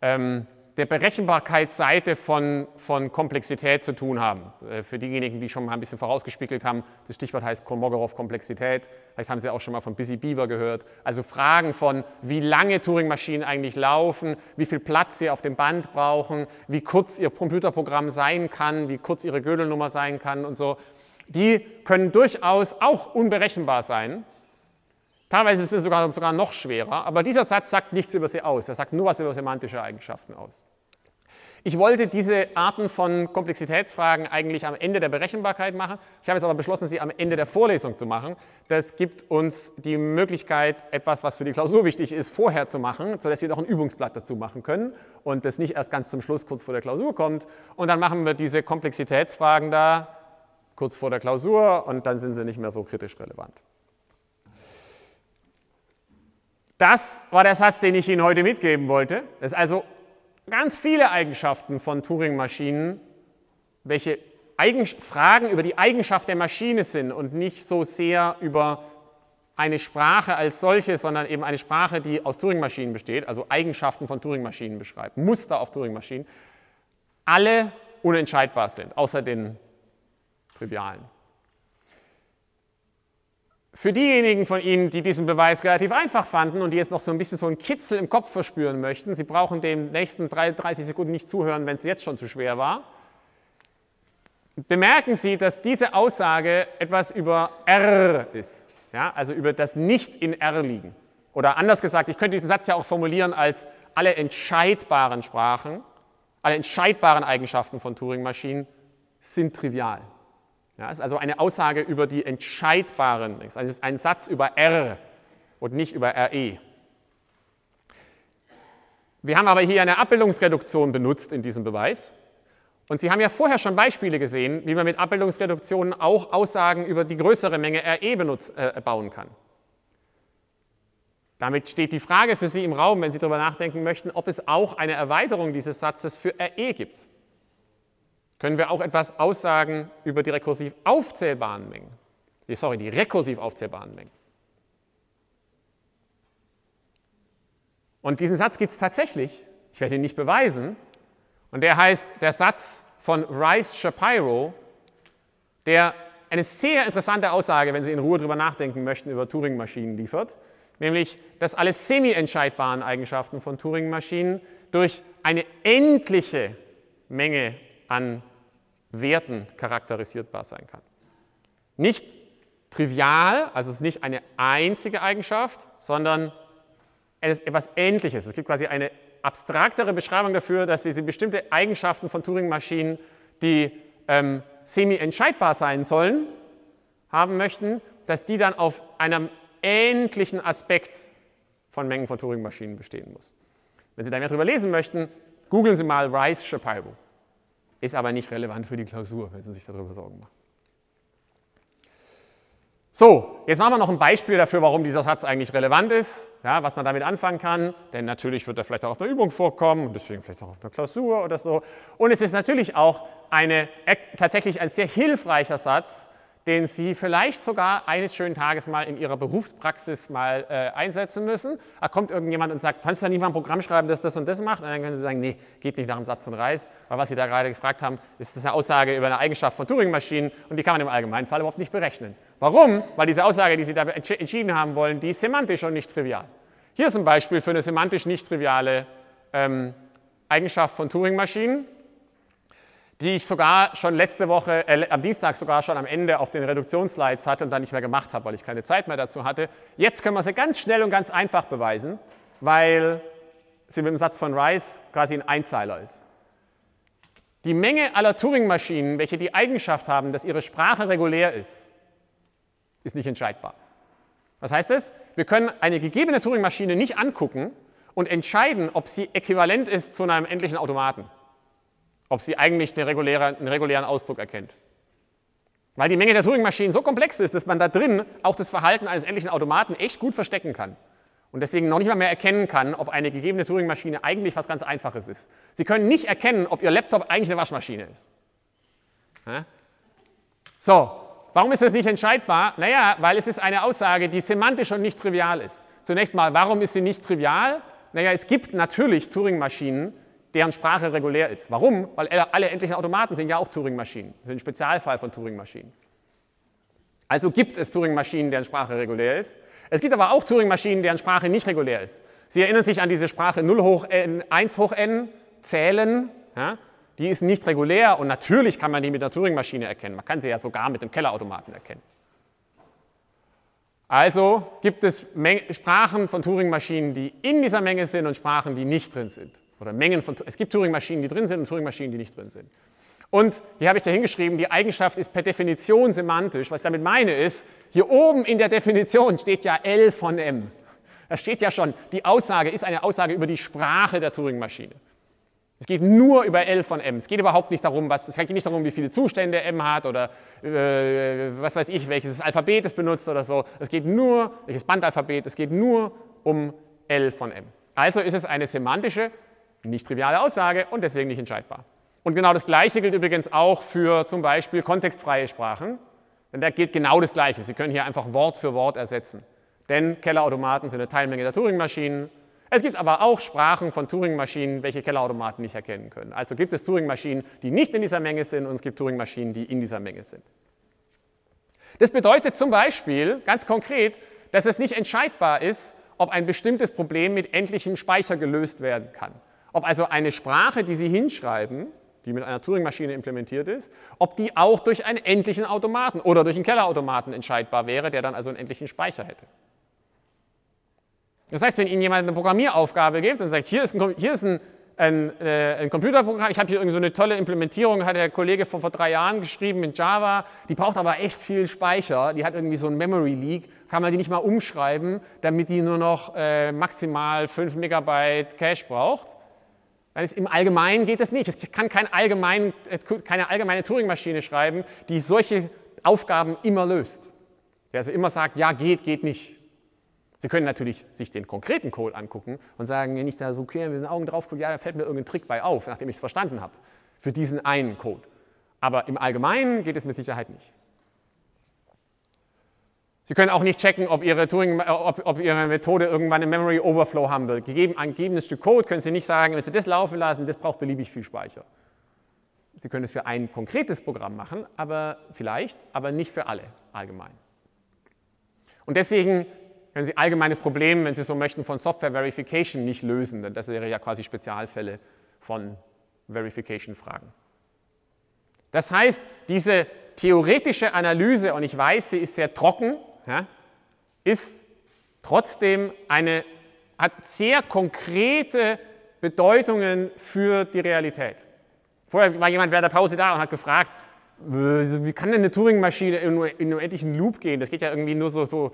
ähm, der Berechenbarkeitsseite von, von Komplexität zu tun haben. Für diejenigen, die schon mal ein bisschen vorausgespiegelt haben, das Stichwort heißt Kolmogorov-Komplexität, vielleicht haben Sie auch schon mal von Busy Beaver gehört, also Fragen von, wie lange Turing-Maschinen eigentlich laufen, wie viel Platz sie auf dem Band brauchen, wie kurz ihr Computerprogramm sein kann, wie kurz ihre Gödelnummer sein kann und so, die können durchaus auch unberechenbar sein. Teilweise ist es sogar, sogar noch schwerer, aber dieser Satz sagt nichts über sie aus, er sagt nur was über semantische Eigenschaften aus. Ich wollte diese Arten von Komplexitätsfragen eigentlich am Ende der Berechenbarkeit machen, ich habe jetzt aber beschlossen, sie am Ende der Vorlesung zu machen. Das gibt uns die Möglichkeit, etwas, was für die Klausur wichtig ist, vorher zu machen, sodass wir noch ein Übungsblatt dazu machen können und das nicht erst ganz zum Schluss, kurz vor der Klausur kommt. Und dann machen wir diese Komplexitätsfragen da kurz vor der Klausur und dann sind sie nicht mehr so kritisch relevant. Das war der Satz, den ich Ihnen heute mitgeben wollte. Es sind also ganz viele Eigenschaften von Turing-Maschinen, welche Eigen- Fragen über die Eigenschaft der Maschine sind und nicht so sehr über eine Sprache als solche, sondern eben eine Sprache, die aus Turing-Maschinen besteht, also Eigenschaften von Turing-Maschinen beschreibt, Muster auf Turing-Maschinen, alle unentscheidbar sind, außer den trivialen. Für diejenigen von Ihnen, die diesen Beweis relativ einfach fanden und die jetzt noch so ein bisschen so einen Kitzel im Kopf verspüren möchten, Sie brauchen den nächsten dreißig Sekunden nicht zuhören, wenn es jetzt schon zu schwer war, bemerken Sie, dass diese Aussage etwas über R ist, ja, also über das Nicht in R liegen. Oder anders gesagt, ich könnte diesen Satz ja auch formulieren als alle entscheidbaren Sprachen, alle entscheidbaren Eigenschaften von Turing-Maschinen sind trivial. Ja, ist also eine Aussage über die entscheidbaren, es ist ein Satz über R und nicht über R E. Wir haben aber hier eine Abbildungsreduktion benutzt in diesem Beweis. Und Sie haben ja vorher schon Beispiele gesehen, wie man mit Abbildungsreduktionen auch Aussagen über die größere Menge R E benutzt, äh, bauen kann. Damit steht die Frage für Sie im Raum, wenn Sie darüber nachdenken möchten, ob es auch eine Erweiterung dieses Satzes für R E gibt. Können wir auch etwas aussagen über die rekursiv aufzählbaren Mengen? Sorry, die rekursiv aufzählbaren Mengen. Und diesen Satz gibt es tatsächlich, ich werde ihn nicht beweisen, und der heißt der Satz von Rice-Shapiro, der eine sehr interessante Aussage, wenn Sie in Ruhe drüber nachdenken möchten, über Turing-Maschinen liefert, nämlich, dass alle semi-entscheidbaren Eigenschaften von Turing-Maschinen durch eine endliche Menge an Werten charakterisierbar sein kann. Nicht trivial, also es ist nicht eine einzige Eigenschaft, sondern etwas Ähnliches. Es gibt quasi eine abstraktere Beschreibung dafür, dass diese bestimmte Eigenschaften von Turing-Maschinen, die ähm, semi-entscheidbar sein sollen, haben möchten, dass die dann auf einem ähnlichen Aspekt von Mengen von Turing-Maschinen bestehen muss. Wenn Sie da mehr darüber lesen möchten, googeln Sie mal Rice-Shapiro. Ist aber nicht relevant für die Klausur, wenn Sie sich darüber Sorgen machen. So, jetzt machen wir noch ein Beispiel dafür, warum dieser Satz eigentlich relevant ist, ja, was man damit anfangen kann, denn natürlich wird er vielleicht auch auf einer Übung vorkommen und deswegen vielleicht auch auf einer Klausur oder so. Und es ist natürlich auch eine, tatsächlich ein sehr hilfreicher Satz, den Sie vielleicht sogar eines schönen Tages mal in Ihrer Berufspraxis mal äh, einsetzen müssen. Da kommt irgendjemand und sagt, kannst du da nicht mal ein Programm schreiben, das das und das macht? Und dann können Sie sagen, nee, geht nicht nach dem Satz von Rice, weil was Sie da gerade gefragt haben, ist das eine Aussage über eine Eigenschaft von Turing-Maschinen und die kann man im allgemeinen Fall überhaupt nicht berechnen. Warum? Weil diese Aussage, die Sie da entschieden haben wollen, die ist semantisch und nicht trivial. Hier ist ein Beispiel für eine semantisch nicht triviale ähm, Eigenschaft von Turing-Maschinen, die ich sogar schon letzte Woche, äh, am Dienstag sogar schon am Ende auf den Reduktionsslides hatte und dann nicht mehr gemacht habe, weil ich keine Zeit mehr dazu hatte. Jetzt können wir sie ganz schnell und ganz einfach beweisen, weil sie mit dem Satz von Rice quasi ein Einzeiler ist. Die Menge aller Turing-Maschinen, welche die Eigenschaft haben, dass ihre Sprache regulär ist, ist nicht entscheidbar. Was heißt das? Wir können eine gegebene Turing-Maschine nicht angucken und entscheiden, ob sie äquivalent ist zu einem endlichen Automaten. Ob sie eigentlich den regulären, einen regulären Ausdruck erkennt. Weil die Menge der Turing-Maschinen so komplex ist, dass man da drin auch das Verhalten eines endlichen Automaten echt gut verstecken kann. Und deswegen noch nicht mal mehr erkennen kann, ob eine gegebene Turing-Maschine eigentlich was ganz Einfaches ist. Sie können nicht erkennen, ob Ihr Laptop eigentlich eine Waschmaschine ist. Ja? So, warum ist das nicht entscheidbar? Naja, weil es ist eine Aussage, die semantisch und nicht trivial ist. Zunächst mal, warum ist sie nicht trivial? Naja, es gibt natürlich Turing-Maschinen, deren Sprache regulär ist. Warum? Weil alle endlichen Automaten sind ja auch Turing-Maschinen. Das ist ein Spezialfall von Turing-Maschinen. Also gibt es Turing-Maschinen, deren Sprache regulär ist. Es gibt aber auch Turing-Maschinen, deren Sprache nicht regulär ist. Sie erinnern sich an diese Sprache null hoch n, eins hoch n, Zählen. Ja? Die ist nicht regulär und natürlich kann man die mit einer Turing-Maschine erkennen. Man kann sie ja sogar mit einem Kellerautomaten erkennen. Also gibt es Sprachen von Turing-Maschinen, die in dieser Menge sind und Sprachen, die nicht drin sind. Oder Mengen von, es gibt Turing-Maschinen, die drin sind und Turing-Maschinen, die nicht drin sind. Und hier habe ich da hingeschrieben, die Eigenschaft ist per Definition semantisch. Was ich damit meine ist, hier oben in der Definition steht ja L von M. Da steht ja schon, die Aussage ist eine Aussage über die Sprache der Turing-Maschine. Es geht nur über L von M. Es geht überhaupt nicht darum, was, es geht nicht darum, wie viele Zustände M hat oder äh, was weiß ich, welches Alphabet es benutzt oder so. Es geht nur, welches Bandalphabet, es geht nur um L von M. Also ist es eine semantische, nicht triviale Aussage und deswegen nicht entscheidbar. Und genau das Gleiche gilt übrigens auch für zum Beispiel kontextfreie Sprachen, denn da gilt genau das Gleiche. Sie können hier einfach Wort für Wort ersetzen, denn Kellerautomaten sind eine Teilmenge der Turing-Maschinen. Es gibt aber auch Sprachen von Turing-Maschinen, welche Kellerautomaten nicht erkennen können. Also gibt es Turing-Maschinen, die nicht in dieser Menge sind und es gibt Turing-Maschinen, die in dieser Menge sind. Das bedeutet zum Beispiel ganz konkret, dass es nicht entscheidbar ist, ob ein bestimmtes Problem mit endlichem Speicher gelöst werden kann. Ob also eine Sprache, die Sie hinschreiben, die mit einer Turing-Maschine implementiert ist, ob die auch durch einen endlichen Automaten oder durch einen Kellerautomaten entscheidbar wäre, der dann also einen endlichen Speicher hätte. Das heißt, wenn Ihnen jemand eine Programmieraufgabe gibt und sagt, hier ist ein, hier ist ein, ein, äh, ein Computerprogramm, ich habe hier irgend so eine tolle Implementierung, hat der Kollege vor, vor drei Jahren geschrieben in Java, die braucht aber echt viel Speicher, die hat irgendwie so einen Memory-Leak, kann man die nicht mal umschreiben, damit die nur noch äh, maximal fünf Megabyte Cache braucht. Dann ist, im Allgemeinen geht das nicht. Ich kann kein allgemein, keine allgemeine Turing-Maschine schreiben, die solche Aufgaben immer löst. Der also immer sagt, ja, geht, geht nicht. Sie können natürlich sich den konkreten Code angucken und sagen, wenn ich da so quer mit den Augen drauf gucke, ja, da fällt mir irgendein Trick bei auf, nachdem ich es verstanden habe, für diesen einen Code. Aber im Allgemeinen geht es mit Sicherheit nicht. Sie können auch nicht checken, ob Ihre, Turing, ob, ob Ihre Methode irgendwann einen Memory Overflow haben will. Gegeben, ein gegebenes Stück Code können Sie nicht sagen, wenn Sie das laufen lassen, das braucht beliebig viel Speicher. Sie können es für ein konkretes Programm machen, aber vielleicht, aber nicht für alle allgemein. Und deswegen können Sie allgemeines Problem, wenn Sie so möchten, von Software Verification nicht lösen, denn das wäre ja quasi Spezialfälle von Verification-Fragen. Das heißt, diese theoretische Analyse, und ich weiß, sie ist sehr trocken, ja, ist trotzdem eine, hat sehr konkrete Bedeutungen für die Realität. Vorher war jemand während der Pause da und hat gefragt, wie kann denn eine Turing-Maschine in einem endlichen Loop gehen? Das geht ja irgendwie nur so, so,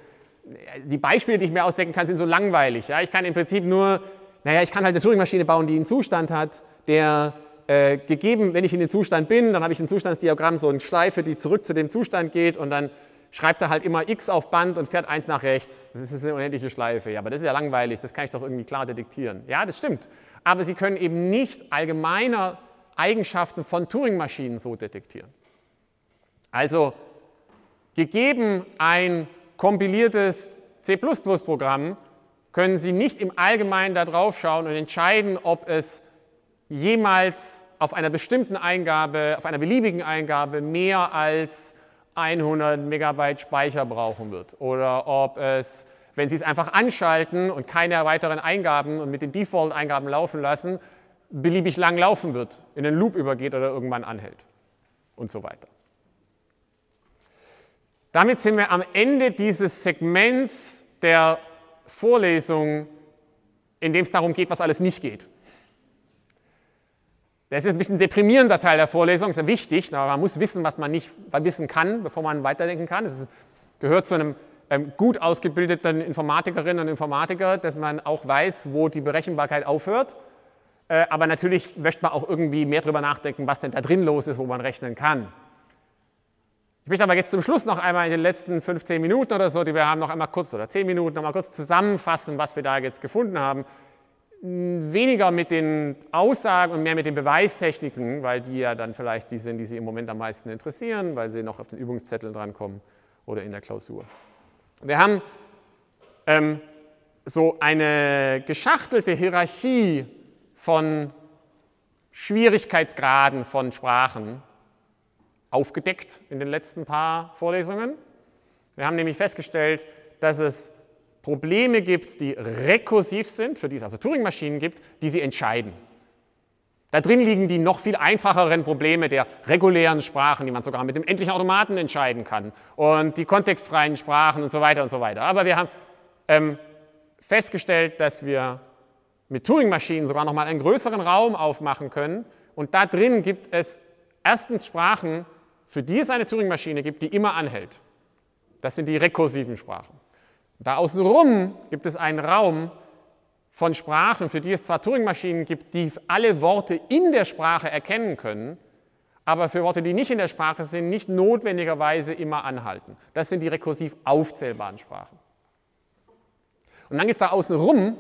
die Beispiele, die ich mir ausdenken kann, sind so langweilig. Ja? Ich kann im Prinzip nur, naja, ich kann halt eine Turing-Maschine bauen, die einen Zustand hat, der Äh, gegeben, wenn ich in den Zustand bin, dann habe ich im Zustandsdiagramm so eine Schleife, die zurück zu dem Zustand geht und dann schreibt er halt immer x auf Band und fährt eins nach rechts. Das ist eine unendliche Schleife. Ja, aber das ist ja langweilig, das kann ich doch irgendwie klar detektieren. Ja, das stimmt. Aber Sie können eben nicht allgemeine Eigenschaften von Turing-Maschinen so detektieren. Also Gegeben ein kompiliertes C plus plus Programm, können Sie nicht im Allgemeinen da drauf schauen und entscheiden, ob es jemals auf einer bestimmten Eingabe, auf einer beliebigen Eingabe mehr als hundert Megabyte Speicher brauchen wird. Oder ob es, wenn Sie es einfach anschalten und keine weiteren Eingaben und mit den Default-Eingaben laufen lassen, beliebig lang laufen wird, in einen Loop übergeht oder irgendwann anhält und so weiter. Damit sind wir am Ende dieses Segments der Vorlesung, in dem es darum geht, was alles nicht geht. Das ist ein bisschen ein deprimierender Teil der Vorlesung, ist ja wichtig, aber man muss wissen, was man nicht wissen kann, bevor man weiterdenken kann. Es gehört zu einem ähm, gut ausgebildeten Informatikerinnen und Informatiker, dass man auch weiß, wo die Berechenbarkeit aufhört. Äh, aber natürlich möchte man auch irgendwie mehr darüber nachdenken, was denn da drin los ist, wo man rechnen kann. Ich möchte aber jetzt zum Schluss noch einmal in den letzten fünfzehn Minuten oder so, die wir haben, noch einmal kurz, oder zehn Minuten, noch mal kurz zusammenfassen, was wir da jetzt gefunden haben. Weniger mit den Aussagen und mehr mit den Beweistechniken, weil die ja dann vielleicht die sind, die Sie im Moment am meisten interessieren, weil sie noch auf den Übungszetteln drankommen oder in der Klausur. Wir haben ähm, so eine geschachtelte Hierarchie von Schwierigkeitsgraden von Sprachen aufgedeckt in den letzten paar Vorlesungen. Wir haben nämlich festgestellt, dass es Probleme gibt, die rekursiv sind, für die es also Turing-Maschinen gibt, die sie entscheiden. Da drin liegen die noch viel einfacheren Probleme der regulären Sprachen, die man sogar mit dem endlichen Automaten entscheiden kann, und die kontextfreien Sprachen und so weiter und so weiter. Aber wir haben ähm, festgestellt, dass wir mit Turing-Maschinen sogar nochmal einen größeren Raum aufmachen können, und da drin gibt es erstens Sprachen, für die es eine Turing-Maschine gibt, die immer anhält. Das sind die rekursiven Sprachen. Da außenrum gibt es einen Raum von Sprachen, für die es zwar Turing-Maschinen gibt, die alle Worte in der Sprache erkennen können, aber für Worte, die nicht in der Sprache sind, nicht notwendigerweise immer anhalten. Das sind die rekursiv aufzählbaren Sprachen. Und dann gibt es da außenrum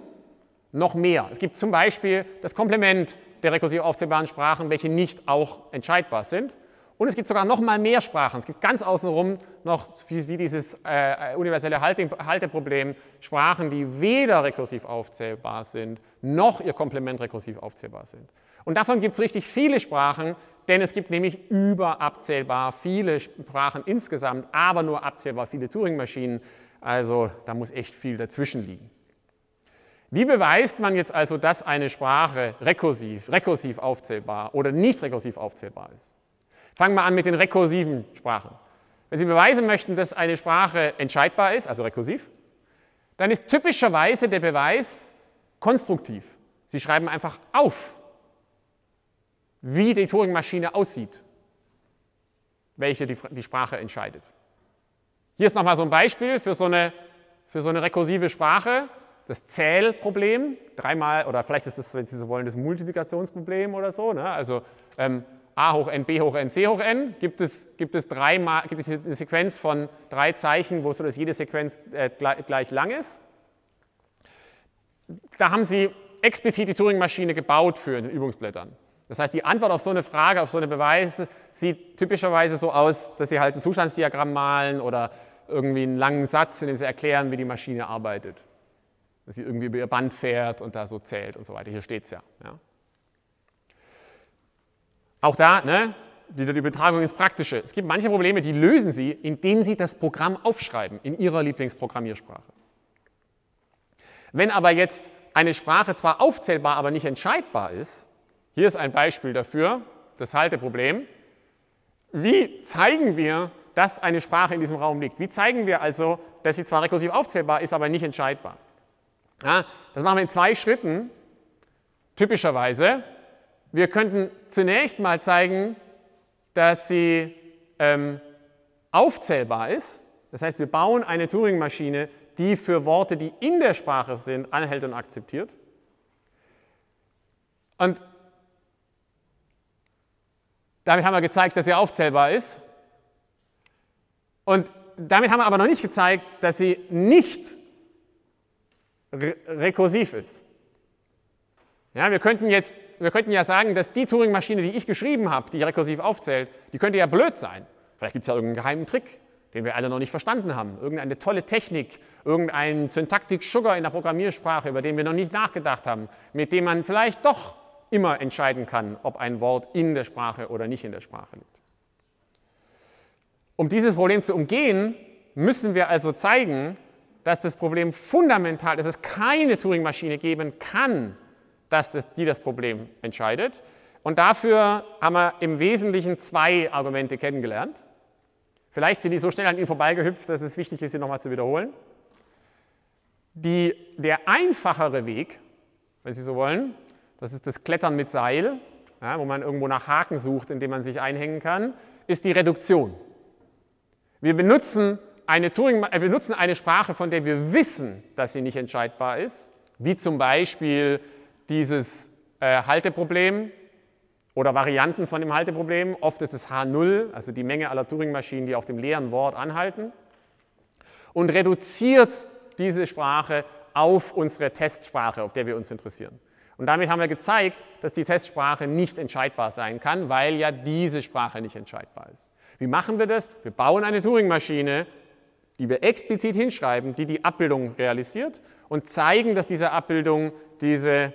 noch mehr. Es gibt zum Beispiel das Komplement der rekursiv aufzählbaren Sprachen, welche nicht auch entscheidbar sind. Und es gibt sogar noch mal mehr Sprachen. Es gibt ganz außenrum noch, wie, wie dieses äh, universelle Halte, Halteproblem, Sprachen, die weder rekursiv aufzählbar sind, noch ihr Komplement rekursiv aufzählbar sind. Und davon gibt es richtig viele Sprachen, denn es gibt nämlich überabzählbar viele Sprachen insgesamt, aber nur abzählbar viele Turing-Maschinen. Also da muss echt viel dazwischen liegen. Wie beweist man jetzt also, dass eine Sprache rekursiv, rekursiv aufzählbar oder nicht rekursiv aufzählbar ist? Fangen wir an mit den rekursiven Sprachen. Wenn Sie beweisen möchten, dass eine Sprache entscheidbar ist, also rekursiv, dann ist typischerweise der Beweis konstruktiv. Sie schreiben einfach auf, wie die Turing-Maschine aussieht, welche die, die Sprache entscheidet. Hier ist nochmal so ein Beispiel für so eine, für so eine rekursive Sprache. Das Zählproblem, dreimal, oder vielleicht ist das, wenn Sie so wollen, das Multiplikationsproblem oder so, ne? Also ähm, a hoch n, b hoch n, c hoch n, gibt es, gibt es, dreimal, gibt es eine Sequenz von drei Zeichen, wo so dass jede Sequenz äh, gleich, gleich lang ist. Da haben Sie explizit die Turing-Maschine gebaut für in den Übungsblättern. Das heißt, die Antwort auf so eine Frage, auf so einen Beweis, sieht typischerweise so aus, dass Sie halt ein Zustandsdiagramm malen oder irgendwie einen langen Satz, in dem Sie erklären, wie die Maschine arbeitet. Dass sie irgendwie über ihr Band fährt und da so zählt und so weiter. Hier steht es ja, ja. Auch da, ne, die, die Übertragung ins Praktische. Es gibt manche Probleme, die lösen Sie, indem Sie das Programm aufschreiben in Ihrer Lieblingsprogrammiersprache. Wenn aber jetzt eine Sprache zwar aufzählbar, aber nicht entscheidbar ist, hier ist ein Beispiel dafür, das Halteproblem. Wie zeigen wir, dass eine Sprache in diesem Raum liegt? Wie zeigen wir also, dass sie zwar rekursiv aufzählbar ist, aber nicht entscheidbar? Ja, das machen wir in zwei Schritten, typischerweise. Wir könnten zunächst mal zeigen, dass sie ähm, aufzählbar ist. Das heißt, wir bauen eine Turing-Maschine, die für Worte, die in der Sprache sind, anhält und akzeptiert. Und damit haben wir gezeigt, dass sie aufzählbar ist. Und damit haben wir aber noch nicht gezeigt, dass sie nicht re- rekursiv ist. Ja, wir könnten jetzt Wir könnten ja sagen, dass die Turing-Maschine, die ich geschrieben habe, die rekursiv aufzählt, die könnte ja blöd sein. Vielleicht gibt es ja irgendeinen geheimen Trick, den wir alle noch nicht verstanden haben, irgendeine tolle Technik, irgendeinen Syntaktik-Sugar in der Programmiersprache, über den wir noch nicht nachgedacht haben, mit dem man vielleicht doch immer entscheiden kann, ob ein Wort in der Sprache oder nicht in der Sprache liegt. Um dieses Problem zu umgehen, müssen wir also zeigen, dass das Problem fundamental, dass es keine Turing-Maschine geben kann, dass das, die das Problem entscheidet. Und dafür haben wir im Wesentlichen zwei Argumente kennengelernt. Vielleicht sind die so schnell an Ihnen vorbeigehüpft, dass es wichtig ist, sie nochmal zu wiederholen. Die, der einfachere Weg, wenn Sie so wollen, das ist das Klettern mit Seil, ja, wo man irgendwo nach Haken sucht, in dem man sich einhängen kann, ist die Reduktion. Wir benutzen eine, Turing, wir benutzen eine Sprache, von der wir wissen, dass sie nicht entscheidbar ist, wie zum Beispiel dieses äh, Halteproblem, oder Varianten von dem Halteproblem. Oft ist es H null, also die Menge aller Turing-Maschinen, die auf dem leeren Wort anhalten. Und reduziert diese Sprache auf unsere Testsprache, auf der wir uns interessieren. Und damit haben wir gezeigt, dass die Testsprache nicht entscheidbar sein kann, weil ja diese Sprache nicht entscheidbar ist. Wie machen wir das? Wir bauen eine Turing-Maschine, die wir explizit hinschreiben, die die Abbildung realisiert und zeigen, dass diese Abbildung diese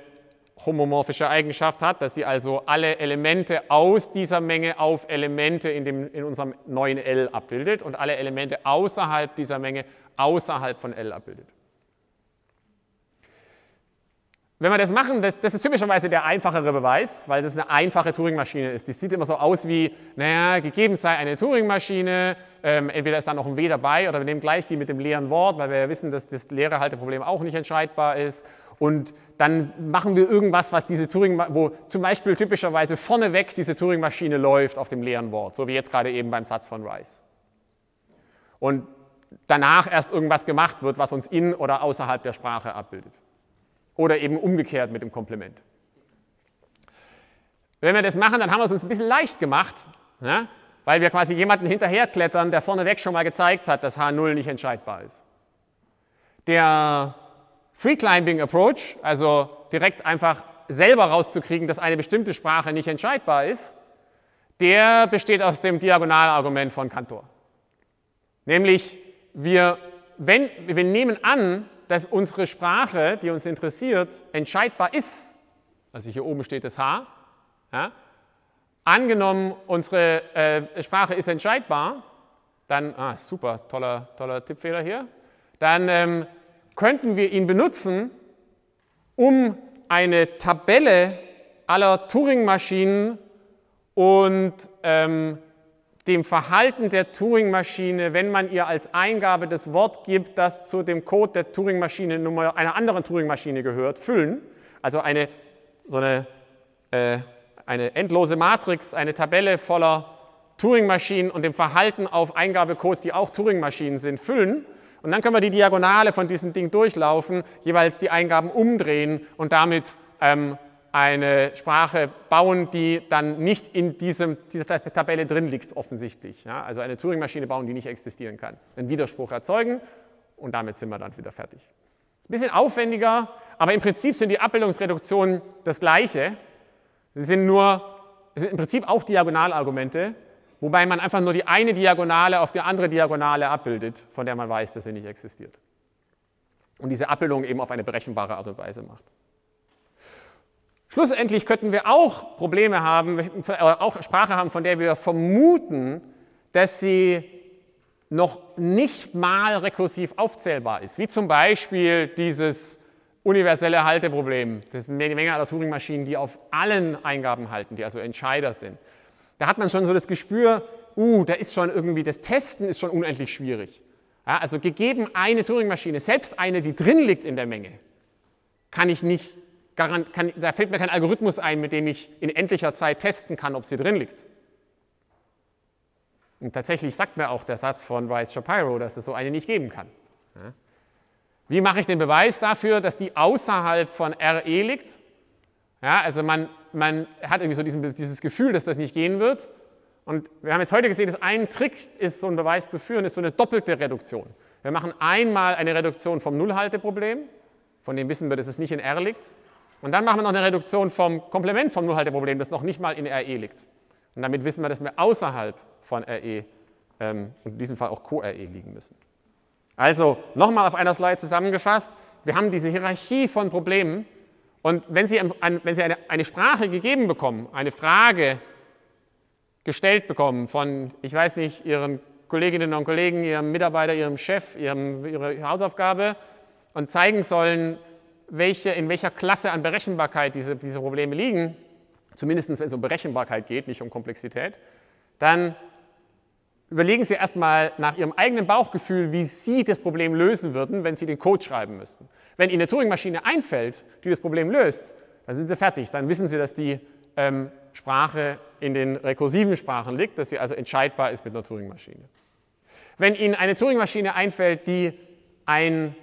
homomorphische Eigenschaft hat, dass sie also alle Elemente aus dieser Menge auf Elemente in, dem, in unserem neuen L abbildet und alle Elemente außerhalb dieser Menge außerhalb von L abbildet. Wenn wir das machen, das, das ist typischerweise der einfachere Beweis, weil das eine einfache Turing-Maschine ist. Die sieht immer so aus wie, naja, gegeben sei eine Turing-Maschine, ähm, entweder ist da noch ein W dabei oder wir nehmen gleich die mit dem leeren Wort, weil wir ja wissen, dass das leere Halteproblem auch nicht entscheidbar ist. Und dann machen wir irgendwas, was diese Turing, wo zum Beispiel typischerweise vorneweg diese Turing-Maschine läuft auf dem leeren Wort, so wie jetzt gerade eben beim Satz von Rice. Und danach erst irgendwas gemacht wird, was uns in oder außerhalb der Sprache abbildet. Oder eben umgekehrt mit dem Komplement. Wenn wir das machen, dann haben wir es uns ein bisschen leicht gemacht, ne? Weil wir quasi jemanden hinterherklettern, der vorneweg schon mal gezeigt hat, dass H null nicht entscheidbar ist. Der Free-Climbing-Approach, also direkt einfach selber rauszukriegen, dass eine bestimmte Sprache nicht entscheidbar ist, der besteht aus dem Diagonalargument von Cantor. Nämlich, wir, wenn, wir nehmen an, dass unsere Sprache, die uns interessiert, entscheidbar ist. Also hier oben steht das H. Ja? Angenommen, unsere äh, Sprache ist entscheidbar, dann, ah, super, toller, toller Tippfehler hier, dann ähm, könnten wir ihn benutzen, um eine Tabelle aller Turing-Maschinen und ähm, dem Verhalten der Turing-Maschine, wenn man ihr als Eingabe das Wort gibt, das zu dem Code der Turing-Maschine einer anderen Turing-Maschine gehört, füllen. Also eine, so eine, äh, eine endlose Matrix, eine Tabelle voller Turing-Maschinen und dem Verhalten auf Eingabecodes, die auch Turing-Maschinen sind, füllen. Und dann können wir die Diagonale von diesem Ding durchlaufen, jeweils die Eingaben umdrehen und damit ähm, eine Sprache bauen, die dann nicht in diesem, dieser Tabelle drin liegt, offensichtlich. Ja? Also eine Turing-Maschine bauen, die nicht existieren kann. Einen Widerspruch erzeugen und damit sind wir dann wieder fertig. Ist ein bisschen aufwendiger, aber im Prinzip sind die Abbildungsreduktionen das Gleiche. Sie sind nur, es sind im Prinzip auch Diagonalargumente, wobei man einfach nur die eine Diagonale auf die andere Diagonale abbildet, von der man weiß, dass sie nicht existiert. Und diese Abbildung eben auf eine berechenbare Art und Weise macht. Schlussendlich könnten wir auch Probleme haben, auch Sprache haben, von der wir vermuten, dass sie noch nicht mal rekursiv aufzählbar ist. Wie zum Beispiel dieses universelle Halteproblem, das ist eine Menge aller Turing-Maschinen, die auf allen Eingaben halten, die also Entscheider sind. Da hat man schon so das Gespür, uh, da ist schon irgendwie, das Testen ist schon unendlich schwierig. Ja, also gegeben eine Turing-Maschine, selbst eine, die drin liegt in der Menge, kann ich nicht, kann, da fällt mir kein Algorithmus ein, mit dem ich in endlicher Zeit testen kann, ob sie drin liegt. Und tatsächlich sagt mir auch der Satz von Rice-Shapiro, dass es so eine nicht geben kann. Ja. Wie mache ich den Beweis dafür, dass die außerhalb von R E liegt? Ja, also man, man hat irgendwie so diesen, dieses Gefühl, dass das nicht gehen wird. Und wir haben jetzt heute gesehen, dass ein Trick ist, so einen Beweis zu führen, ist so eine doppelte Reduktion. Wir machen einmal eine Reduktion vom Nullhalteproblem, von dem wissen wir, dass es nicht in R liegt. Und dann machen wir noch eine Reduktion vom Komplement vom Nullhalteproblem, das noch nicht mal in R E liegt. Und damit wissen wir, dass wir außerhalb von R E ähm, und in diesem Fall auch Co-R E liegen müssen. Also nochmal auf einer Slide zusammengefasst, wir haben diese Hierarchie von Problemen und wenn Sie, ein, wenn Sie eine, eine Sprache gegeben bekommen, eine Frage gestellt bekommen von, ich weiß nicht, Ihren Kolleginnen und Kollegen, Ihrem Mitarbeiter, Ihrem Chef, Ihrem, Ihre Hausaufgabe und zeigen sollen, welche, in welcher Klasse an Berechenbarkeit diese, diese Probleme liegen, zumindest wenn es um Berechenbarkeit geht, nicht um Komplexität, dann überlegen Sie erstmal nach Ihrem eigenen Bauchgefühl, wie Sie das Problem lösen würden, wenn Sie den Code schreiben müssten. Wenn Ihnen eine Turing-Maschine einfällt, die das Problem löst, dann sind Sie fertig. Dann wissen Sie, dass die ähm, Sprache in den rekursiven Sprachen liegt, dass sie also entscheidbar ist mit einer Turing-Maschine. Wenn Ihnen eine Turing-Maschine einfällt, die ein,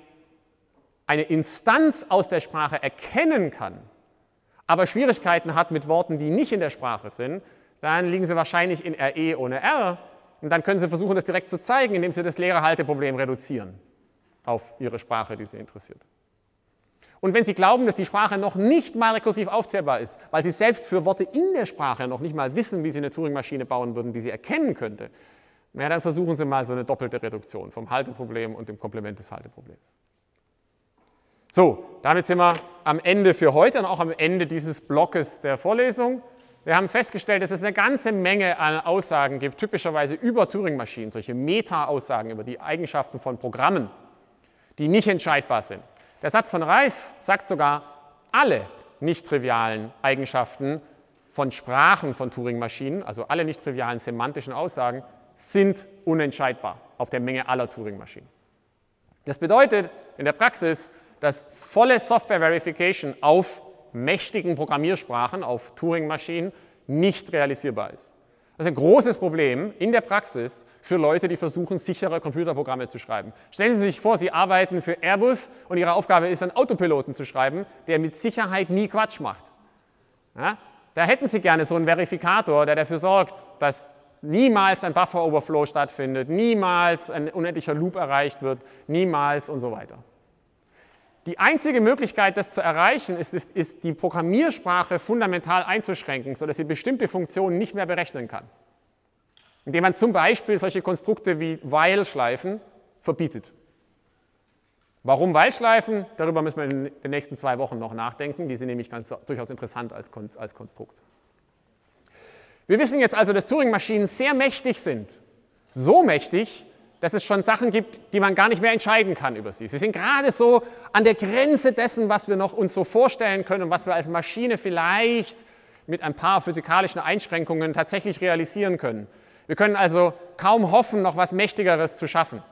eine Instanz aus der Sprache erkennen kann, aber Schwierigkeiten hat mit Worten, die nicht in der Sprache sind, dann liegen Sie wahrscheinlich in R E ohne R. Und dann können Sie versuchen, das direkt zu zeigen, indem Sie das leere Halteproblem reduzieren auf Ihre Sprache, die Sie interessiert. Und wenn Sie glauben, dass die Sprache noch nicht mal rekursiv aufzählbar ist, weil Sie selbst für Worte in der Sprache noch nicht mal wissen, wie Sie eine Turing-Maschine bauen würden, die Sie erkennen könnte, na, dann versuchen Sie mal so eine doppelte Reduktion vom Halteproblem und dem Komplement des Halteproblems. So, damit sind wir am Ende für heute und auch am Ende dieses Blockes der Vorlesung. Wir haben festgestellt, dass es eine ganze Menge an Aussagen gibt, typischerweise über Turing-Maschinen, solche Meta-Aussagen über die Eigenschaften von Programmen, die nicht entscheidbar sind. Der Satz von Rice sagt sogar, alle nicht trivialen Eigenschaften von Sprachen von Turing-Maschinen, also alle nicht trivialen semantischen Aussagen, sind unentscheidbar auf der Menge aller Turing-Maschinen. Das bedeutet in der Praxis, dass volle Software-Verification auf mächtigen Programmiersprachen, auf Turing-Maschinen, nicht realisierbar ist. Das ist ein großes Problem in der Praxis für Leute, die versuchen, sichere Computerprogramme zu schreiben. Stellen Sie sich vor, Sie arbeiten für Airbus und Ihre Aufgabe ist, einen Autopiloten zu schreiben, der mit Sicherheit nie Quatsch macht. Ja? Da hätten Sie gerne so einen Verifikator, der dafür sorgt, dass niemals ein Buffer-Overflow stattfindet, niemals ein unendlicher Loop erreicht wird, niemals und so weiter. Die einzige Möglichkeit, das zu erreichen, ist, ist, ist die Programmiersprache fundamental einzuschränken, sodass sie bestimmte Funktionen nicht mehr berechnen kann. Indem man zum Beispiel solche Konstrukte wie While-Schleifen verbietet. Warum While-Schleifen? Darüber müssen wir in den nächsten zwei Wochen noch nachdenken. Die sind nämlich ganz, durchaus interessant als, als Konstrukt. Wir wissen jetzt also, dass Turing-Maschinen sehr mächtig sind. So mächtig, dass es schon Sachen gibt, die man gar nicht mehr entscheiden kann über sie. Sie sind gerade so an der Grenze dessen, was wir noch uns so vorstellen können und was wir als Maschine vielleicht mit ein paar physikalischen Einschränkungen tatsächlich realisieren können. Wir können also kaum hoffen, noch was Mächtigeres zu schaffen.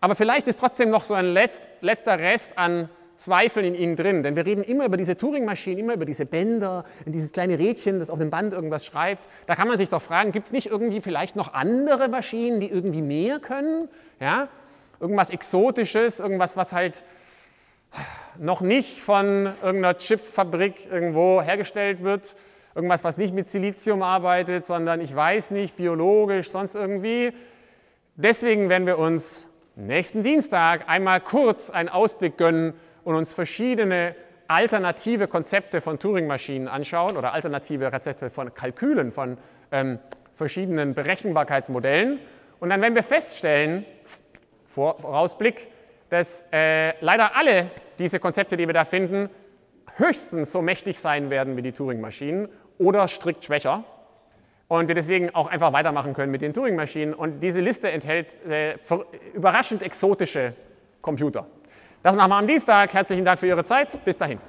Aber vielleicht ist trotzdem noch so ein letzter Rest an Zweifeln in ihnen drin, denn wir reden immer über diese Turing-Maschinen, immer über diese Bänder und dieses kleine Rädchen, das auf dem Band irgendwas schreibt. Da kann man sich doch fragen, gibt es nicht irgendwie vielleicht noch andere Maschinen, die irgendwie mehr können? Ja? Irgendwas Exotisches, irgendwas, was halt noch nicht von irgendeiner Chipfabrik irgendwo hergestellt wird, irgendwas, was nicht mit Silizium arbeitet, sondern ich weiß nicht, biologisch, sonst irgendwie. Deswegen werden wir uns nächsten Dienstag einmal kurz einen Ausblick gönnen und uns verschiedene alternative Konzepte von Turing-Maschinen anschauen oder alternative Rezepte von Kalkülen, von ähm, verschiedenen Berechenbarkeitsmodellen. Und dann werden wir feststellen, Vorausblick, dass äh, leider alle diese Konzepte, die wir da finden, höchstens so mächtig sein werden wie die Turing-Maschinen oder strikt schwächer. Und wir deswegen auch einfach weitermachen können mit den Turing-Maschinen. Und diese Liste enthält äh, überraschend exotische Computer. Das machen wir am Dienstag. Herzlichen Dank für Ihre Zeit. Bis dahin.